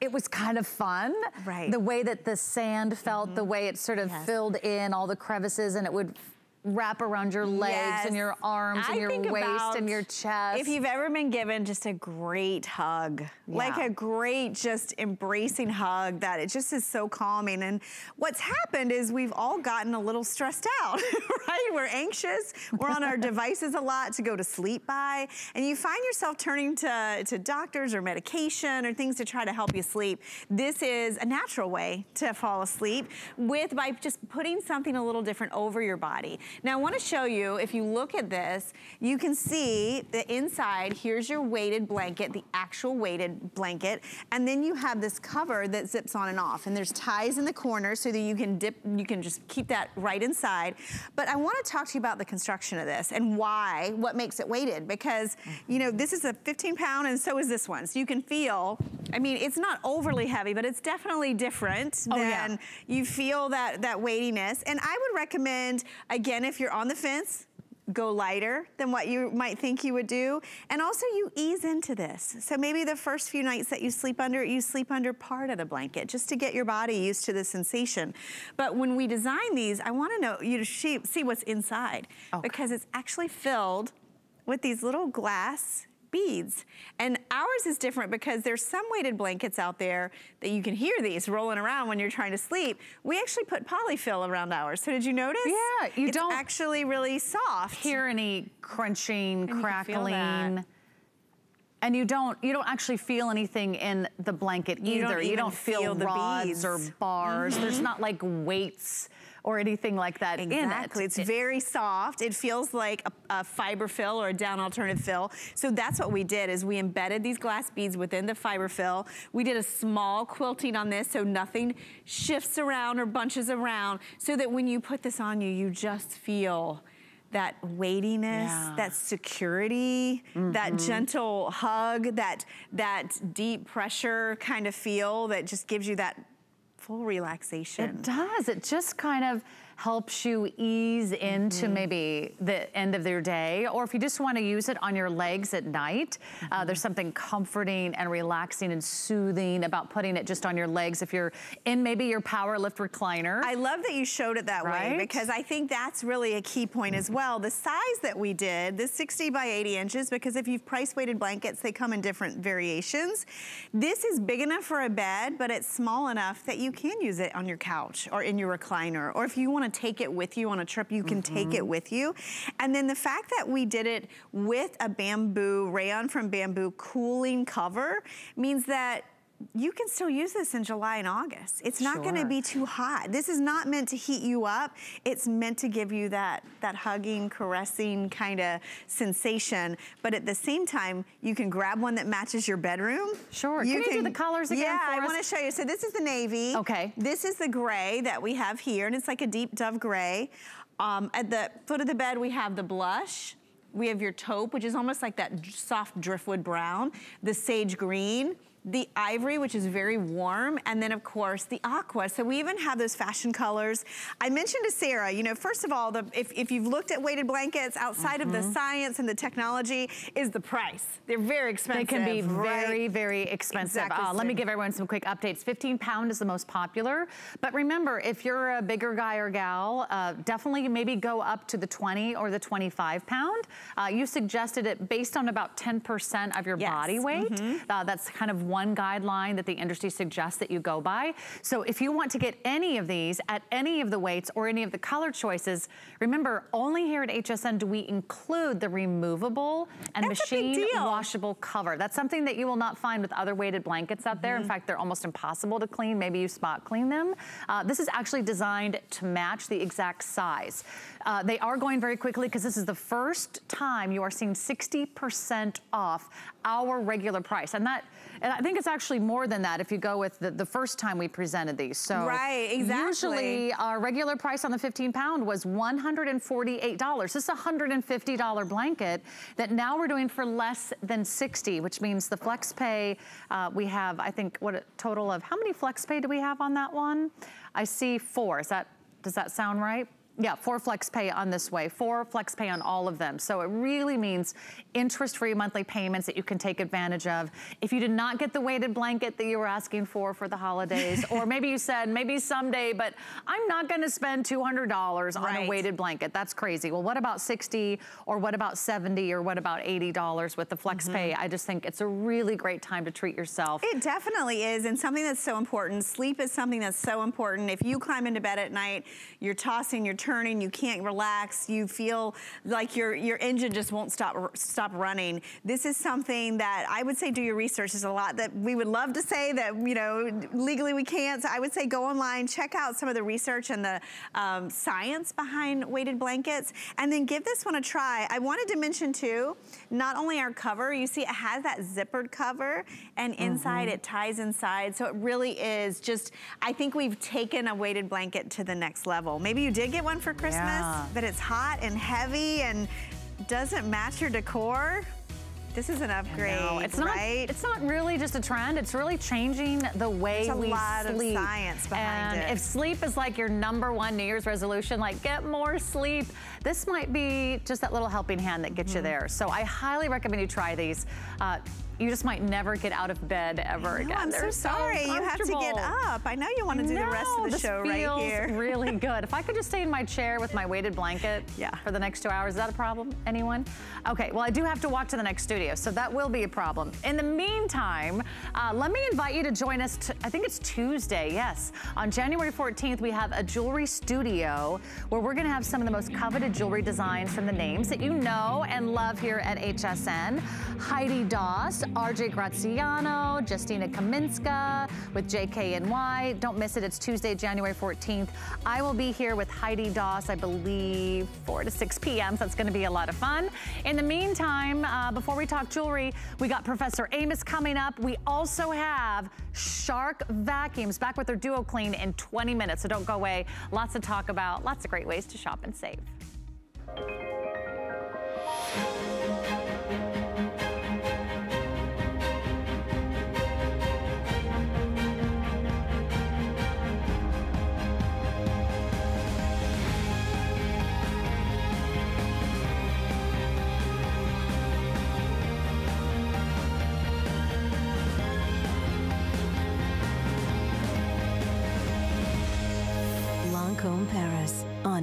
it was kind of fun. Right. The way that the sand felt, the way it sort of filled in all the crevices, and it would wrap around your legs and your arms and your waist and your chest. If you've ever been given just a great hug, like a great just embracing hug, that it just is so calming. And what's happened is we've all gotten a little stressed out, right? We're anxious, we're on our devices a lot to go to sleep by, and you find yourself turning to doctors or medication or things to try to help you sleep. This is a natural way to fall asleep with by just putting something a little different over your body. Now I want to show you, if you look at this, you can see the inside, here's your weighted blanket, the actual weighted blanket, and then you have this cover that zips on and off, and there's ties in the corner so that you can dip, you can just keep that right inside. But I want to talk to you about the construction of this and why, what makes it weighted, because, you know, this is a 15-pound and so is this one. So you can feel, I mean, it's not overly heavy, but it's definitely different. You feel that weightiness. And I would recommend, again, again, if you're on the fence, go lighter than what you might think you would do. And also you ease into this. So maybe the first few nights that you sleep under part of the blanket just to get your body used to the sensation. But when we design these, I want to know you to see what's inside, because it's actually filled with these little glass beads. And ours is different because there's some weighted blankets out there that you can hear these rolling around when you're trying to sleep. We actually put polyfill around ours. So did you notice? Yeah, you don't actually really soft. Hear any crunching, and crackling. And you don't actually feel anything in the blanket either. You don't feel the rods or bars. There's not like weights or anything like that in it. Exactly, it's very soft. It feels like a fiber fill or a down alternate fill. So that's what we did, is we embedded these glass beads within the fiber fill. We did a small quilting on this so nothing shifts around or bunches around, so that when you put this on you, you just feel that weightiness, that security, that gentle hug, that deep pressure kind of feel that just gives you that full relaxation. It does. It just kind of helps you ease into maybe the end of your day, or if you just want to use it on your legs at night. There's something comforting and relaxing and soothing about putting it just on your legs if you're in maybe your power lift recliner. I love that you showed it that way, because I think that's really a key point as well. The size that we did, the 60 by 80 inches, because if you've price weighted blankets, they come in different variations. This is big enough for a bed, but it's small enough that you can use it on your couch or in your recliner, or if you want to take it with you on a trip, you can take it with you. And then the fact that we did it with a bamboo, rayon from bamboo cooling cover, means that you can still use this in July and August. It's not gonna be too hot. This is not meant to heat you up. It's meant to give you that hugging, caressing kind of sensation. But at the same time, you can grab one that matches your bedroom. Can you do the colors again for us? Yeah, I wanna show you. So this is the navy. Okay. This is the gray that we have here, and it's like a deep dove gray. At the foot of the bed, we have the blush. We have your taupe, which is almost like that soft driftwood brown, the sage green, the ivory, which is very warm, and then of course the aqua. So we even have those fashion colors. I mentioned to Sarah, you know, first of all, if you've looked at weighted blankets, outside of the science and the technology is the price. They're very expensive. They can be very, very expensive. Exactly. Let me give everyone some quick updates. 15 pound is the most popular, but remember, if you're a bigger guy or gal, definitely maybe go up to the 20 or the 25 pound. You suggested it based on about 10% of your body weight. That's kind of one guideline that the industry suggests that you go by. So if you want to get any of these at any of the weights or any of the color choices, remember, only here at HSN do we include the removable and machine washable cover. That's something that you will not find with other weighted blankets out there. In fact, they're almost impossible to clean. Maybe you spot clean them. This is actually designed to match the exact size. They are going very quickly because this is the first time you are seeing 60% off our regular price. And I think it's actually more than that if you go with the first time we presented these. So usually our regular price on the 15 pound was $148. This is a $150 blanket that now we're doing for less than 60, which means the flex pay, we have, I think, what a total of, how many flex pay do we have on that one? I see 4, does that sound right? Yeah, 4 flex pay on this way, 4 flex pay on all of them. So it really means interest-free monthly payments that you can take advantage of. If you did not get the weighted blanket that you were asking for the holidays, or maybe you said, maybe someday, but I'm not gonna spend $200 on a weighted blanket, that's crazy. Well, what about 60, or what about 70, or what about $80 with the flex pay? I just think it's a really great time to treat yourself. It definitely is, and something that's so important. Sleep is something that's so important. If you climb into bed at night, you're tossing, you're turning, you can't relax, you feel like your engine just won't stop running. This is something that I would say do your research. There's a lot that we would love to say that, you know, legally we can't. So I would say go online, check out some of the research and the science behind weighted blankets, and then give this one a try. I wanted to mention too, not only our cover, you see it has that zippered cover, and inside it ties inside. So it really is just, I think we've taken a weighted blanket to the next level. Maybe you did get one for Christmas, but it's hot and heavy and doesn't match your decor. This is an upgrade, it's not really just a trend. It's really changing the way we sleep. There's a lot of science behind it. If sleep is like your #1 New Year's resolution, like get more sleep, this might be just that little helping hand that gets you there. So I highly recommend you try these. You just might never get out of bed ever again. I'm so sorry. You have to get up. I know you want to do the rest of the show right here. Feels really good. If I could just stay in my chair with my weighted blanket for the next 2 hours, is that a problem? Anyone? Okay, well, I do have to walk to the next studio, so that will be a problem. In the meantime, let me invite you to join us, I think it's Tuesday, yes. On January 14th, we have a jewelry studio where we're going to have some of the most coveted jewelry designs from the names that you know and love here at HSN. Heidi Doss, RJ Graziano, Justina Kaminska with JKNY. Don't miss it. It's Tuesday, January 14th. I will be here with Heidi Doss, I believe, 4 to 6 p.m., so it's going to be a lot of fun. In the meantime, before we talk jewelry, we got Professor Amos coming up. We also have Shark Vacuums back with their Duo Clean in 20 minutes, so don't go away. Lots to talk about, lots of great ways to shop and save. Paris on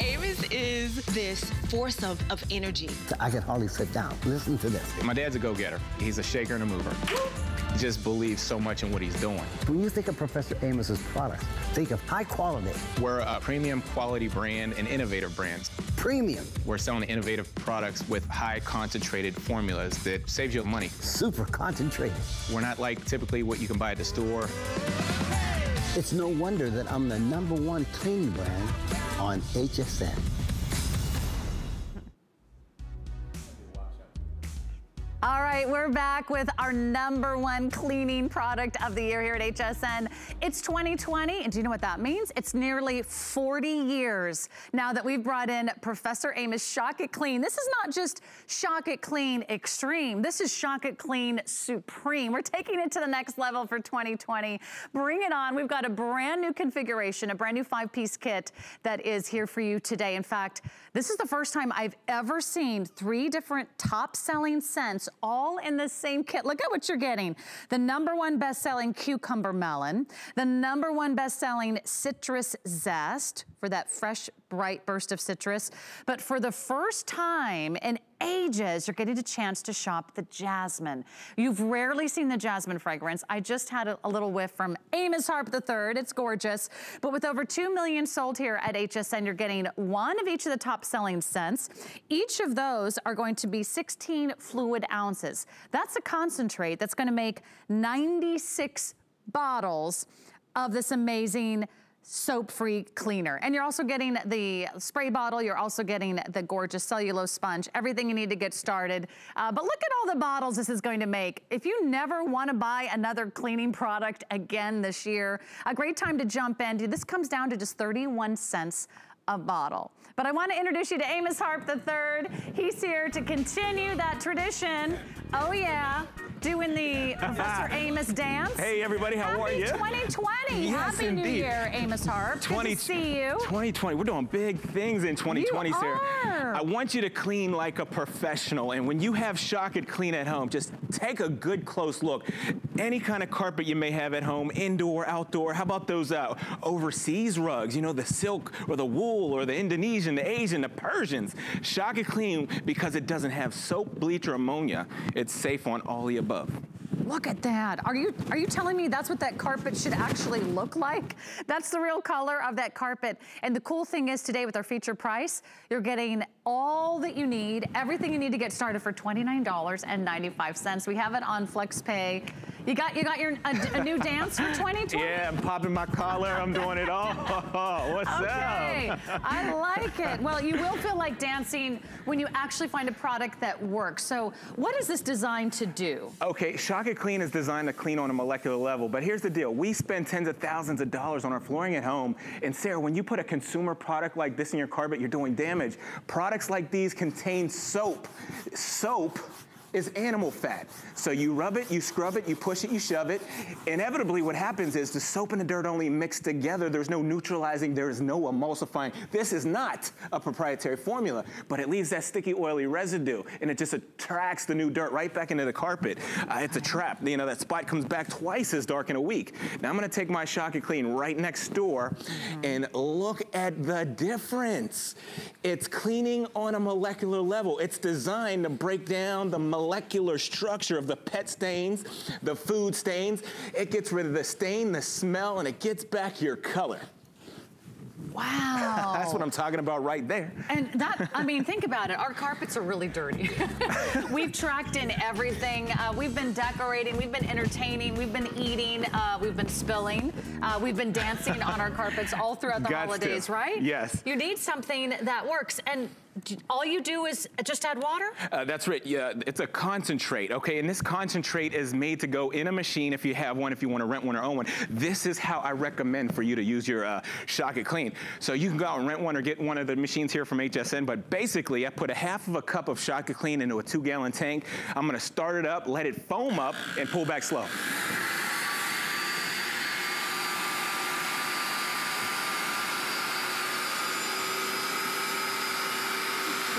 Amos is this foursome of energy. I can hardly sit down. Listen to this. My dad's a go-getter. He's a shaker and a mover. Just believes so much in what he's doing. When you think of Professor Amos's products, think of high quality. We're a premium quality brand and innovative brands. Premium. We're selling innovative products with high concentrated formulas that saves you money. Super concentrated. We're not like typically what you can buy at the store. It's no wonder that I'm the #1 clean brand on HSN. All right, we're back with our #1 cleaning product of the year here at HSN. It's 2020, and do you know what that means? It's nearly 40 years now that we've brought in Professor Amos Shock It Clean. This is not just Shock It Clean Extreme. This is Shock It Clean Supreme. We're taking it to the next level for 2020. Bring it on. We've got a brand new configuration, a brand new 5-piece kit that is here for you today. In fact, this is the first time I've ever seen 3 different top-selling scents all in the same kit. Look at what you're getting. The #1 best-selling cucumber melon, the #1 best-selling citrus zest for that fresh, bright burst of citrus. But for the first time in ages, you're getting a chance to shop the jasmine. You've rarely seen the jasmine fragrance. I just had a little whiff from Amos Harp III. It's gorgeous. But with over 2 million sold here at HSN, you're getting one of each of the top-selling scents. Each of those are going to be 16 fluid ounces. That's a concentrate that's going to make 96 bottles of this amazing soap-free cleaner. And you're also getting the spray bottle. You're also getting the gorgeous cellulose sponge, everything you need to get started. But look at all the bottles this is going to make. If you never want to buy another cleaning product again this year, a great time to jump in. This comes down to just 31 cents a bottle. But I want to introduce you to Amos Harp III. He's here to continue that tradition. Oh yeah, doing the Professor Amos dance. Hey everybody, how are you? 2020. Yes, Happy indeed. New Year, Amos Harp. Good to see you. 2020, we're doing big things in 2020, you Sarah. Are. I want you to clean like a professional, and when you have Shock It Clean at home, just take a good close look. Any kind of carpet you may have at home, indoor, outdoor, how about those overseas rugs, you know, the silk or the wool or the Indonesian, the Asian, the Persians. Shock It Clean, because it doesn't have soap, bleach, or ammonia, it's safe on all the above. Look at that. Are you telling me that's what that carpet should actually look like? That's the real color of that carpet. And the cool thing is today with our feature price, you're getting all that you need, everything you need to get started for $29.95. We have it on FlexPay. You got your a new dance for 2020? Yeah, I'm popping my collar. I'm doing it all. What's up? I like it. Well, you will feel like dancing when you actually find a product that works. So what is this designed to do? Okay, Shock It Clean is designed to clean on a molecular level. But here's the deal. We spend tens of thousands of dollars on our flooring at home. And Sarah, when you put a consumer product like this in your carpet, you're doing damage. Products like these contain soap. Soap is animal fat. So you rub it, you scrub it, you push it, you shove it. Inevitably what happens is the soap and the dirt only mix together. There's no neutralizing, there is no emulsifying. This is not a proprietary formula, but it leaves that sticky, oily residue and it just attracts the new dirt right back into the carpet. It's a trap. You know, that spot comes back twice as dark in a week. Now I'm gonna take my Shock It Clean right next door and look at the difference. It's cleaning on a molecular level. It's designed to break down the molecular structure of the pet stains, the food stains. It gets rid of the stain, the smell, and it gets back your color. Wow. That's what I'm talking about right there. And that, I mean, think about it. Our carpets are really dirty. We've tracked in everything. We've been decorating. We've been entertaining. We've been eating. We've been spilling. We've been dancing on our carpets all throughout the holidays, right? Yes. You need something that works. And all you do is just add water? That's right, yeah, it's a concentrate, okay? And this concentrate is made to go in a machine if you have one, if you wanna rent one or own one. This is how I recommend for you to use your Shock It Clean. So you can go out and rent one or get one of the machines here from HSN, but basically I put a half of a cup of Shock It Clean into a 2-gallon tank. I'm gonna start it up, let it foam up, and pull back slow.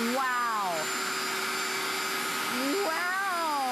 Wow. Wow.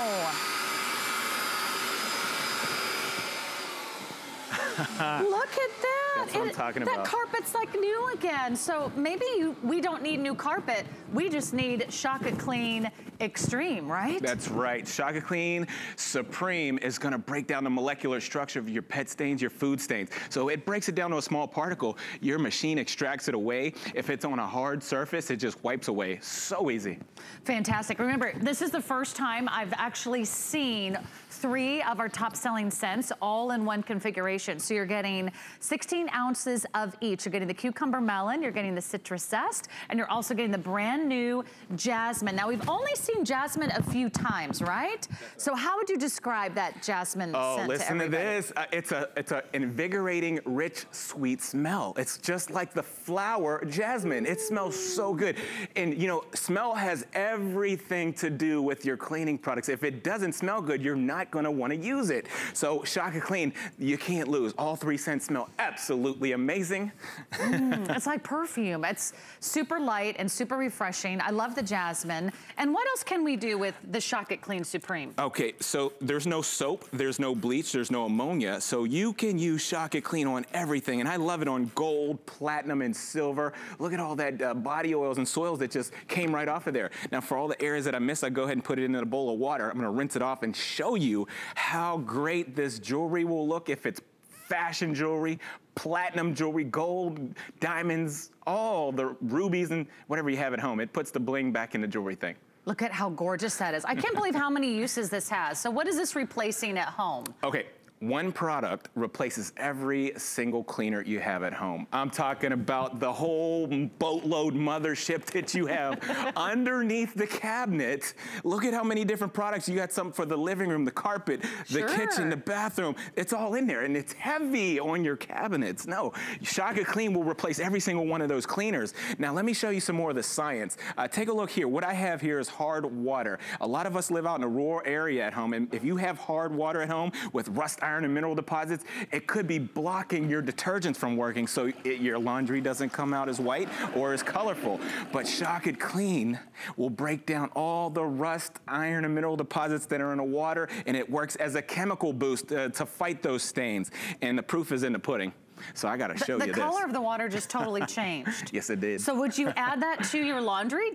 Look at that. That's what I'm talking about. That carpet's like new again. So maybe we don't need new carpet. We just need Shock It Clean Extreme, right? That's right. Shock It Clean Supreme is going to break down the molecular structure of your pet stains, your food stains. So it breaks it down to a small particle. Your machine extracts it away. If it's on a hard surface, it just wipes away. So easy. Fantastic. Remember, this is the first time I've actually seen 3 of our top-selling scents all in one configuration. So you're getting 16 ounces of each. You're getting the cucumber melon, you're getting the citrus zest, and you're also getting the brand new jasmine. Now, we've only seen jasmine a few times, right? So how would you describe that jasmine scent? Oh, listen to this. It's a invigorating, rich, sweet smell. It's just like the flower jasmine. It smells so good. And you know, smell has everything to do with your cleaning products. If it doesn't smell good, you're not gonna wanna use it. So Shock It Clean, you can't lose. All 3 scents smell absolutely amazing. It's like perfume. It's super light and super refreshing. I love the jasmine. And what else can we do with the Shock It Clean Supreme? Okay, so there's no soap, there's no bleach, there's no ammonia, so you can use Shock It Clean on everything, and I love it on gold, platinum, and silver. Look at all that body oils and soils that just came right off of there. Now, for all the areas that I missed, I go ahead and put it in a bowl of water. I'm gonna rinse it off and show you how great this jewelry will look if it's fashion jewelry, platinum jewelry, gold, diamonds, all the rubies and whatever you have at home. It puts the bling back in the jewelry thing. Look at how gorgeous that is. I can't believe how many uses this has. So what is this replacing at home? Okay. One product replaces every single cleaner you have at home. I'm talking about the whole boatload mothership that you have underneath the cabinet. Look at how many different products. You got some for the living room, the carpet, the kitchen, the bathroom. It's all in there and it's heavy on your cabinets. No, Shock It Clean will replace every single one of those cleaners. Now let me show you some more of the science. Take a look here. What I have here is hard water. A lot of us live out in a rural area at home, and if you have hard water at home with rust iron and mineral deposits, it could be blocking your detergents from working, so your laundry doesn't come out as white or as colorful. But Shock It Clean will break down all the rust, iron, and mineral deposits that are in the water, and it works as a chemical boost to fight those stains. And the proof is in the pudding. So I gotta show you this. The color of the water just totally changed. Yes, it did. So would you add that to your laundry?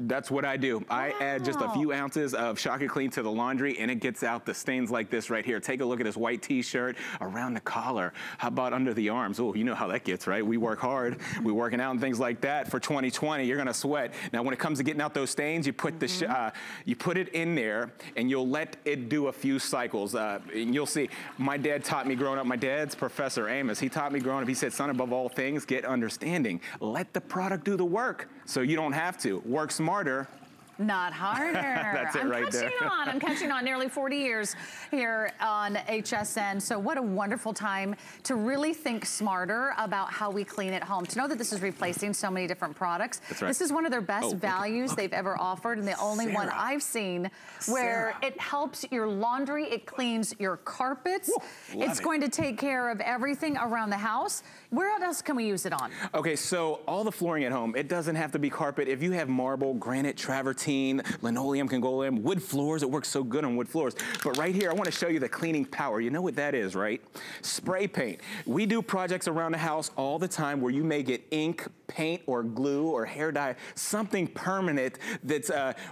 That's what I do. Wow. I add just a few ounces of Shock It Clean to the laundry and it gets out the stains like this right here. Take a look at this white t-shirt around the collar. How about under the arms? Oh, you know how that gets, right? We work hard. We're working out and things like that. For 2020, you're gonna sweat. Now, when it comes to getting out those stains, you put you put it in there and you'll let it do a few cycles. And you'll see, my dad taught me growing up, my dad's Professor Amos, he taught me growing up, he said, son, above all things, get understanding. Let the product do the work so you don't have to. Work smarter, not harder. That's it right there. I'm catching on. Nearly 40 years here on HSN. So what a wonderful time to really think smarter about how we clean at home. To know that this is replacing so many different products. That's right. This is one of their best values they've ever offered, and the only one I've seen where it helps your laundry, it cleans your carpets. Woo, it's going to take care of everything around the house. Where else can we use it on? Okay, so all the flooring at home, it doesn't have to be carpet. If you have marble, granite, travertine, linoleum, linoleum, wood floors. It works so good on wood floors. But right here, I want to show you the cleaning power. You know what that is, right? Spray paint. We do projects around the house all the time where you may get ink, paint, or glue, or hair dye, something permanent that's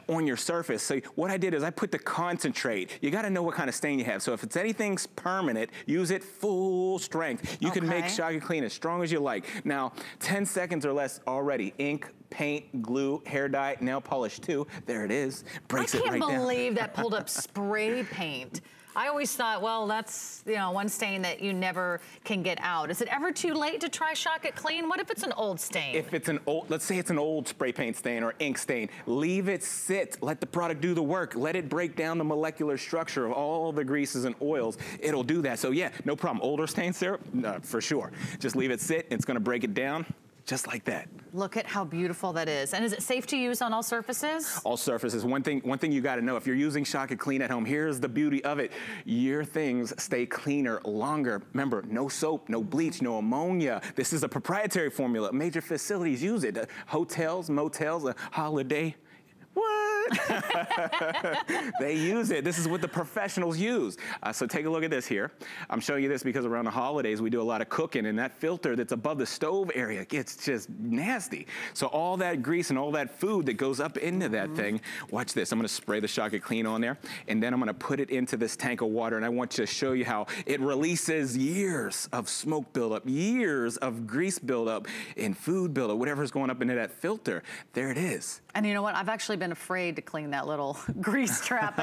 on your surface. So what I did is I put the concentrate. You got to know what kind of stain you have. So if it's anything's permanent, use it full strength. You can make Shock It Clean as strong as you like. Now, 10 seconds or less already, ink, paint, glue, hair dye, nail polish too. There it is. Breaks it right down. I can't believe that pulled up spray paint. I always thought, well, that's, you know, one stain that you never can get out. Is it ever too late to try Shock It Clean? What if it's an old stain? If it's an old, let's say it's an old spray paint stain or ink stain, leave it sit. Let the product do the work. Let it break down the molecular structure of all the greases and oils. It'll do that. So yeah, no problem. Older stain syrup, no, for sure. Just leave it sit. It's going to break it down. Just like that. Look at how beautiful that is. And is it safe to use on all surfaces? All surfaces. One thing you gotta know, if you're using Shock It Clean at home, here's the beauty of it. Your things stay cleaner longer. Remember, no soap, no bleach, no ammonia. This is a proprietary formula. Major facilities use it. Hotels, motels, a holiday. They use it. This is what the professionals use. So take a look at this here. I'm showing you this because around the holidays we do a lot of cooking, and that filter that's above the stove area gets just nasty. So all that grease and all that food that goes up into that thing, watch this. I'm going to spray the Shock It Clean on there, and then I'm going to put it into this tank of water, and I want to show you how it releases years of smoke buildup, years of grease buildup, and food buildup, whatever's going up into that filter. There it is. And you know what? I've actually been afraid to clean that little grease trap,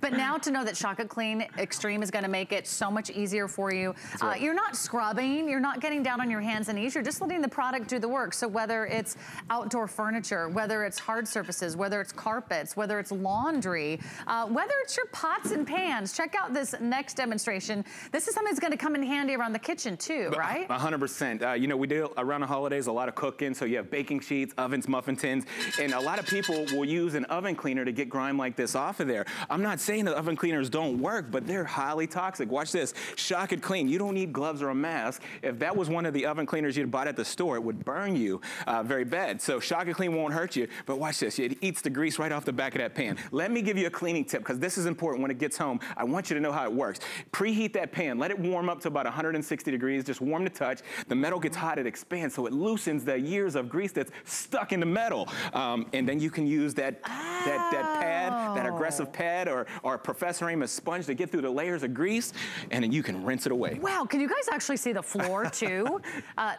but now to know that Shock It Clean Extreme is going to make it so much easier for you. You're not scrubbing, you're not getting down on your hands and knees, you're just letting the product do the work. So whether it's outdoor furniture, whether it's hard surfaces, whether it's carpets, whether it's laundry, whether it's your pots and pans, check out this next demonstration. This is something that's going to come in handy around the kitchen too, right? 100%. You know, we do around the holidays a lot of cooking, so you have baking sheets, ovens, muffin tins, and a lot of people will use an oven cleaner to get grime like this off of there. I'm not saying that oven cleaners don't work, but they're highly toxic. Watch this. Shock It Clean. You don't need gloves or a mask. If that was one of the oven cleaners you'd bought at the store, it would burn you very bad. So Shock It Clean won't hurt you, but watch this. It eats the grease right off the back of that pan. Let me give you a cleaning tip, because this is important when it gets home. I want you to know how it works. Preheat that pan. Let it warm up to about 160 degrees. Just warm to touch. The metal gets hot. It expands, so it loosens the years of grease that's stuck in the metal. And then you can use that pad, that aggressive pad, or Professor Amos sponge to get through the layers of grease, and then you can rinse it away. Wow, can you guys actually see the floor too?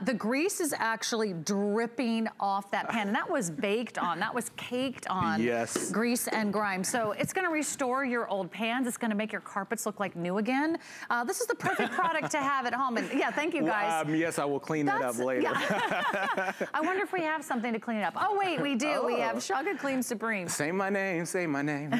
The grease is actually dripping off that pan, and that was baked on, that was caked on grease and grime. So it's gonna restore your old pans, it's gonna make your carpets look like new again. This is the perfect product to have at home, and yeah, thank you guys. Yes, I will clean that up later. Yeah. I wonder if we have something to clean it up. Oh wait, we do, we have Shock It Clean Supreme. Say my name, say my name.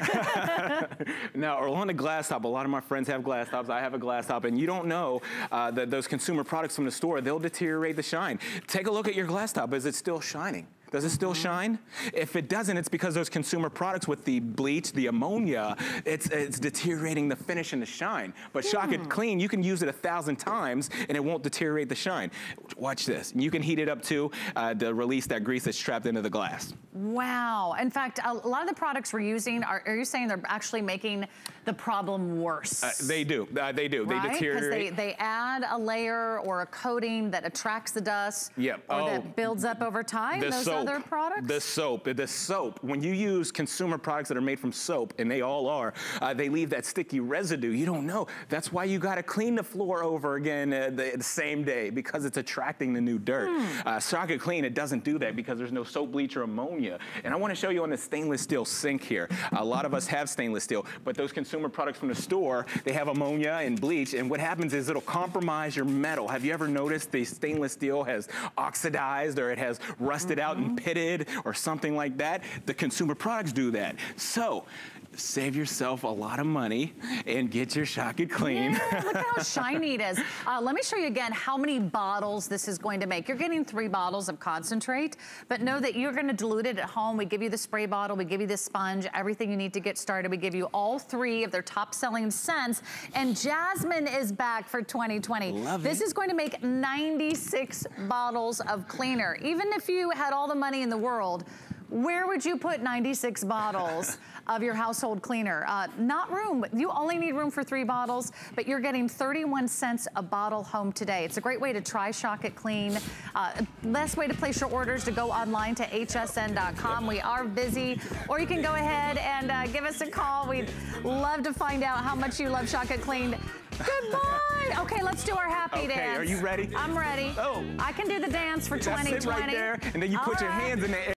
Now, or on a glass top, a lot of my friends have glass tops. I have a glass top, and you don't know that those consumer products from the store, they'll deteriorate the shine. Take a look at your glass top. Is it still shining? Does it still shine? If it doesn't, it's because those consumer products with the bleach, the ammonia, it's deteriorating the finish and the shine. But Shock It Clean, you can use it 1,000 times and it won't deteriorate the shine. Watch this. You can heat it up too to release that grease that's trapped into the glass. Wow. In fact, a lot of the products we're using, are you saying they're actually making the problem worse? They do. They do. Right? They deteriorate. Because they add a layer or a coating that attracts the dust or that builds up over time. The soap. When you use consumer products that are made from soap, and they all are, they leave that sticky residue. You don't know. That's why you got to clean the floor over again the same day, because it's attracting the new dirt. Shock It Clean, it doesn't do that because there's no soap, bleach, or ammonia. And I want to show you on the stainless steel sink here. A lot of us have stainless steel, but those consumer products from the store, they have ammonia and bleach. And what happens is it'll compromise your metal. Have you ever noticed the stainless steel has oxidized or it has rusted out and pitted or something like that? The consumer products do that. So save yourself a lot of money and get your Shock It Clean. Yeah, look at how shiny it is. Let me show you again how many bottles this is going to make. You're getting 3 bottles of concentrate, but know that you're going to dilute it at home. We give you the spray bottle, we give you the sponge, everything you need to get started. We give you all 3 of their top-selling scents, and Jasmine is back for 2020. Love this. It is going to make 96 bottles of cleaner. Even if you had all the money in the world, where would you put 96 bottles of your household cleaner? Not room. You only need room for 3 bottles, but you're getting 31 cents a bottle home today. It's a great way to try Shock It Clean. Best way to place your orders to go online to hsn.com. We are busy. Or you can go ahead and give us a call. We'd love to find out how much you love Shock It Clean. Goodbye. Okay, let's do our happy dance. Are you ready? I'm ready. Oh, I can do the dance for 2020. Sit right there, and then you put your hands in the air.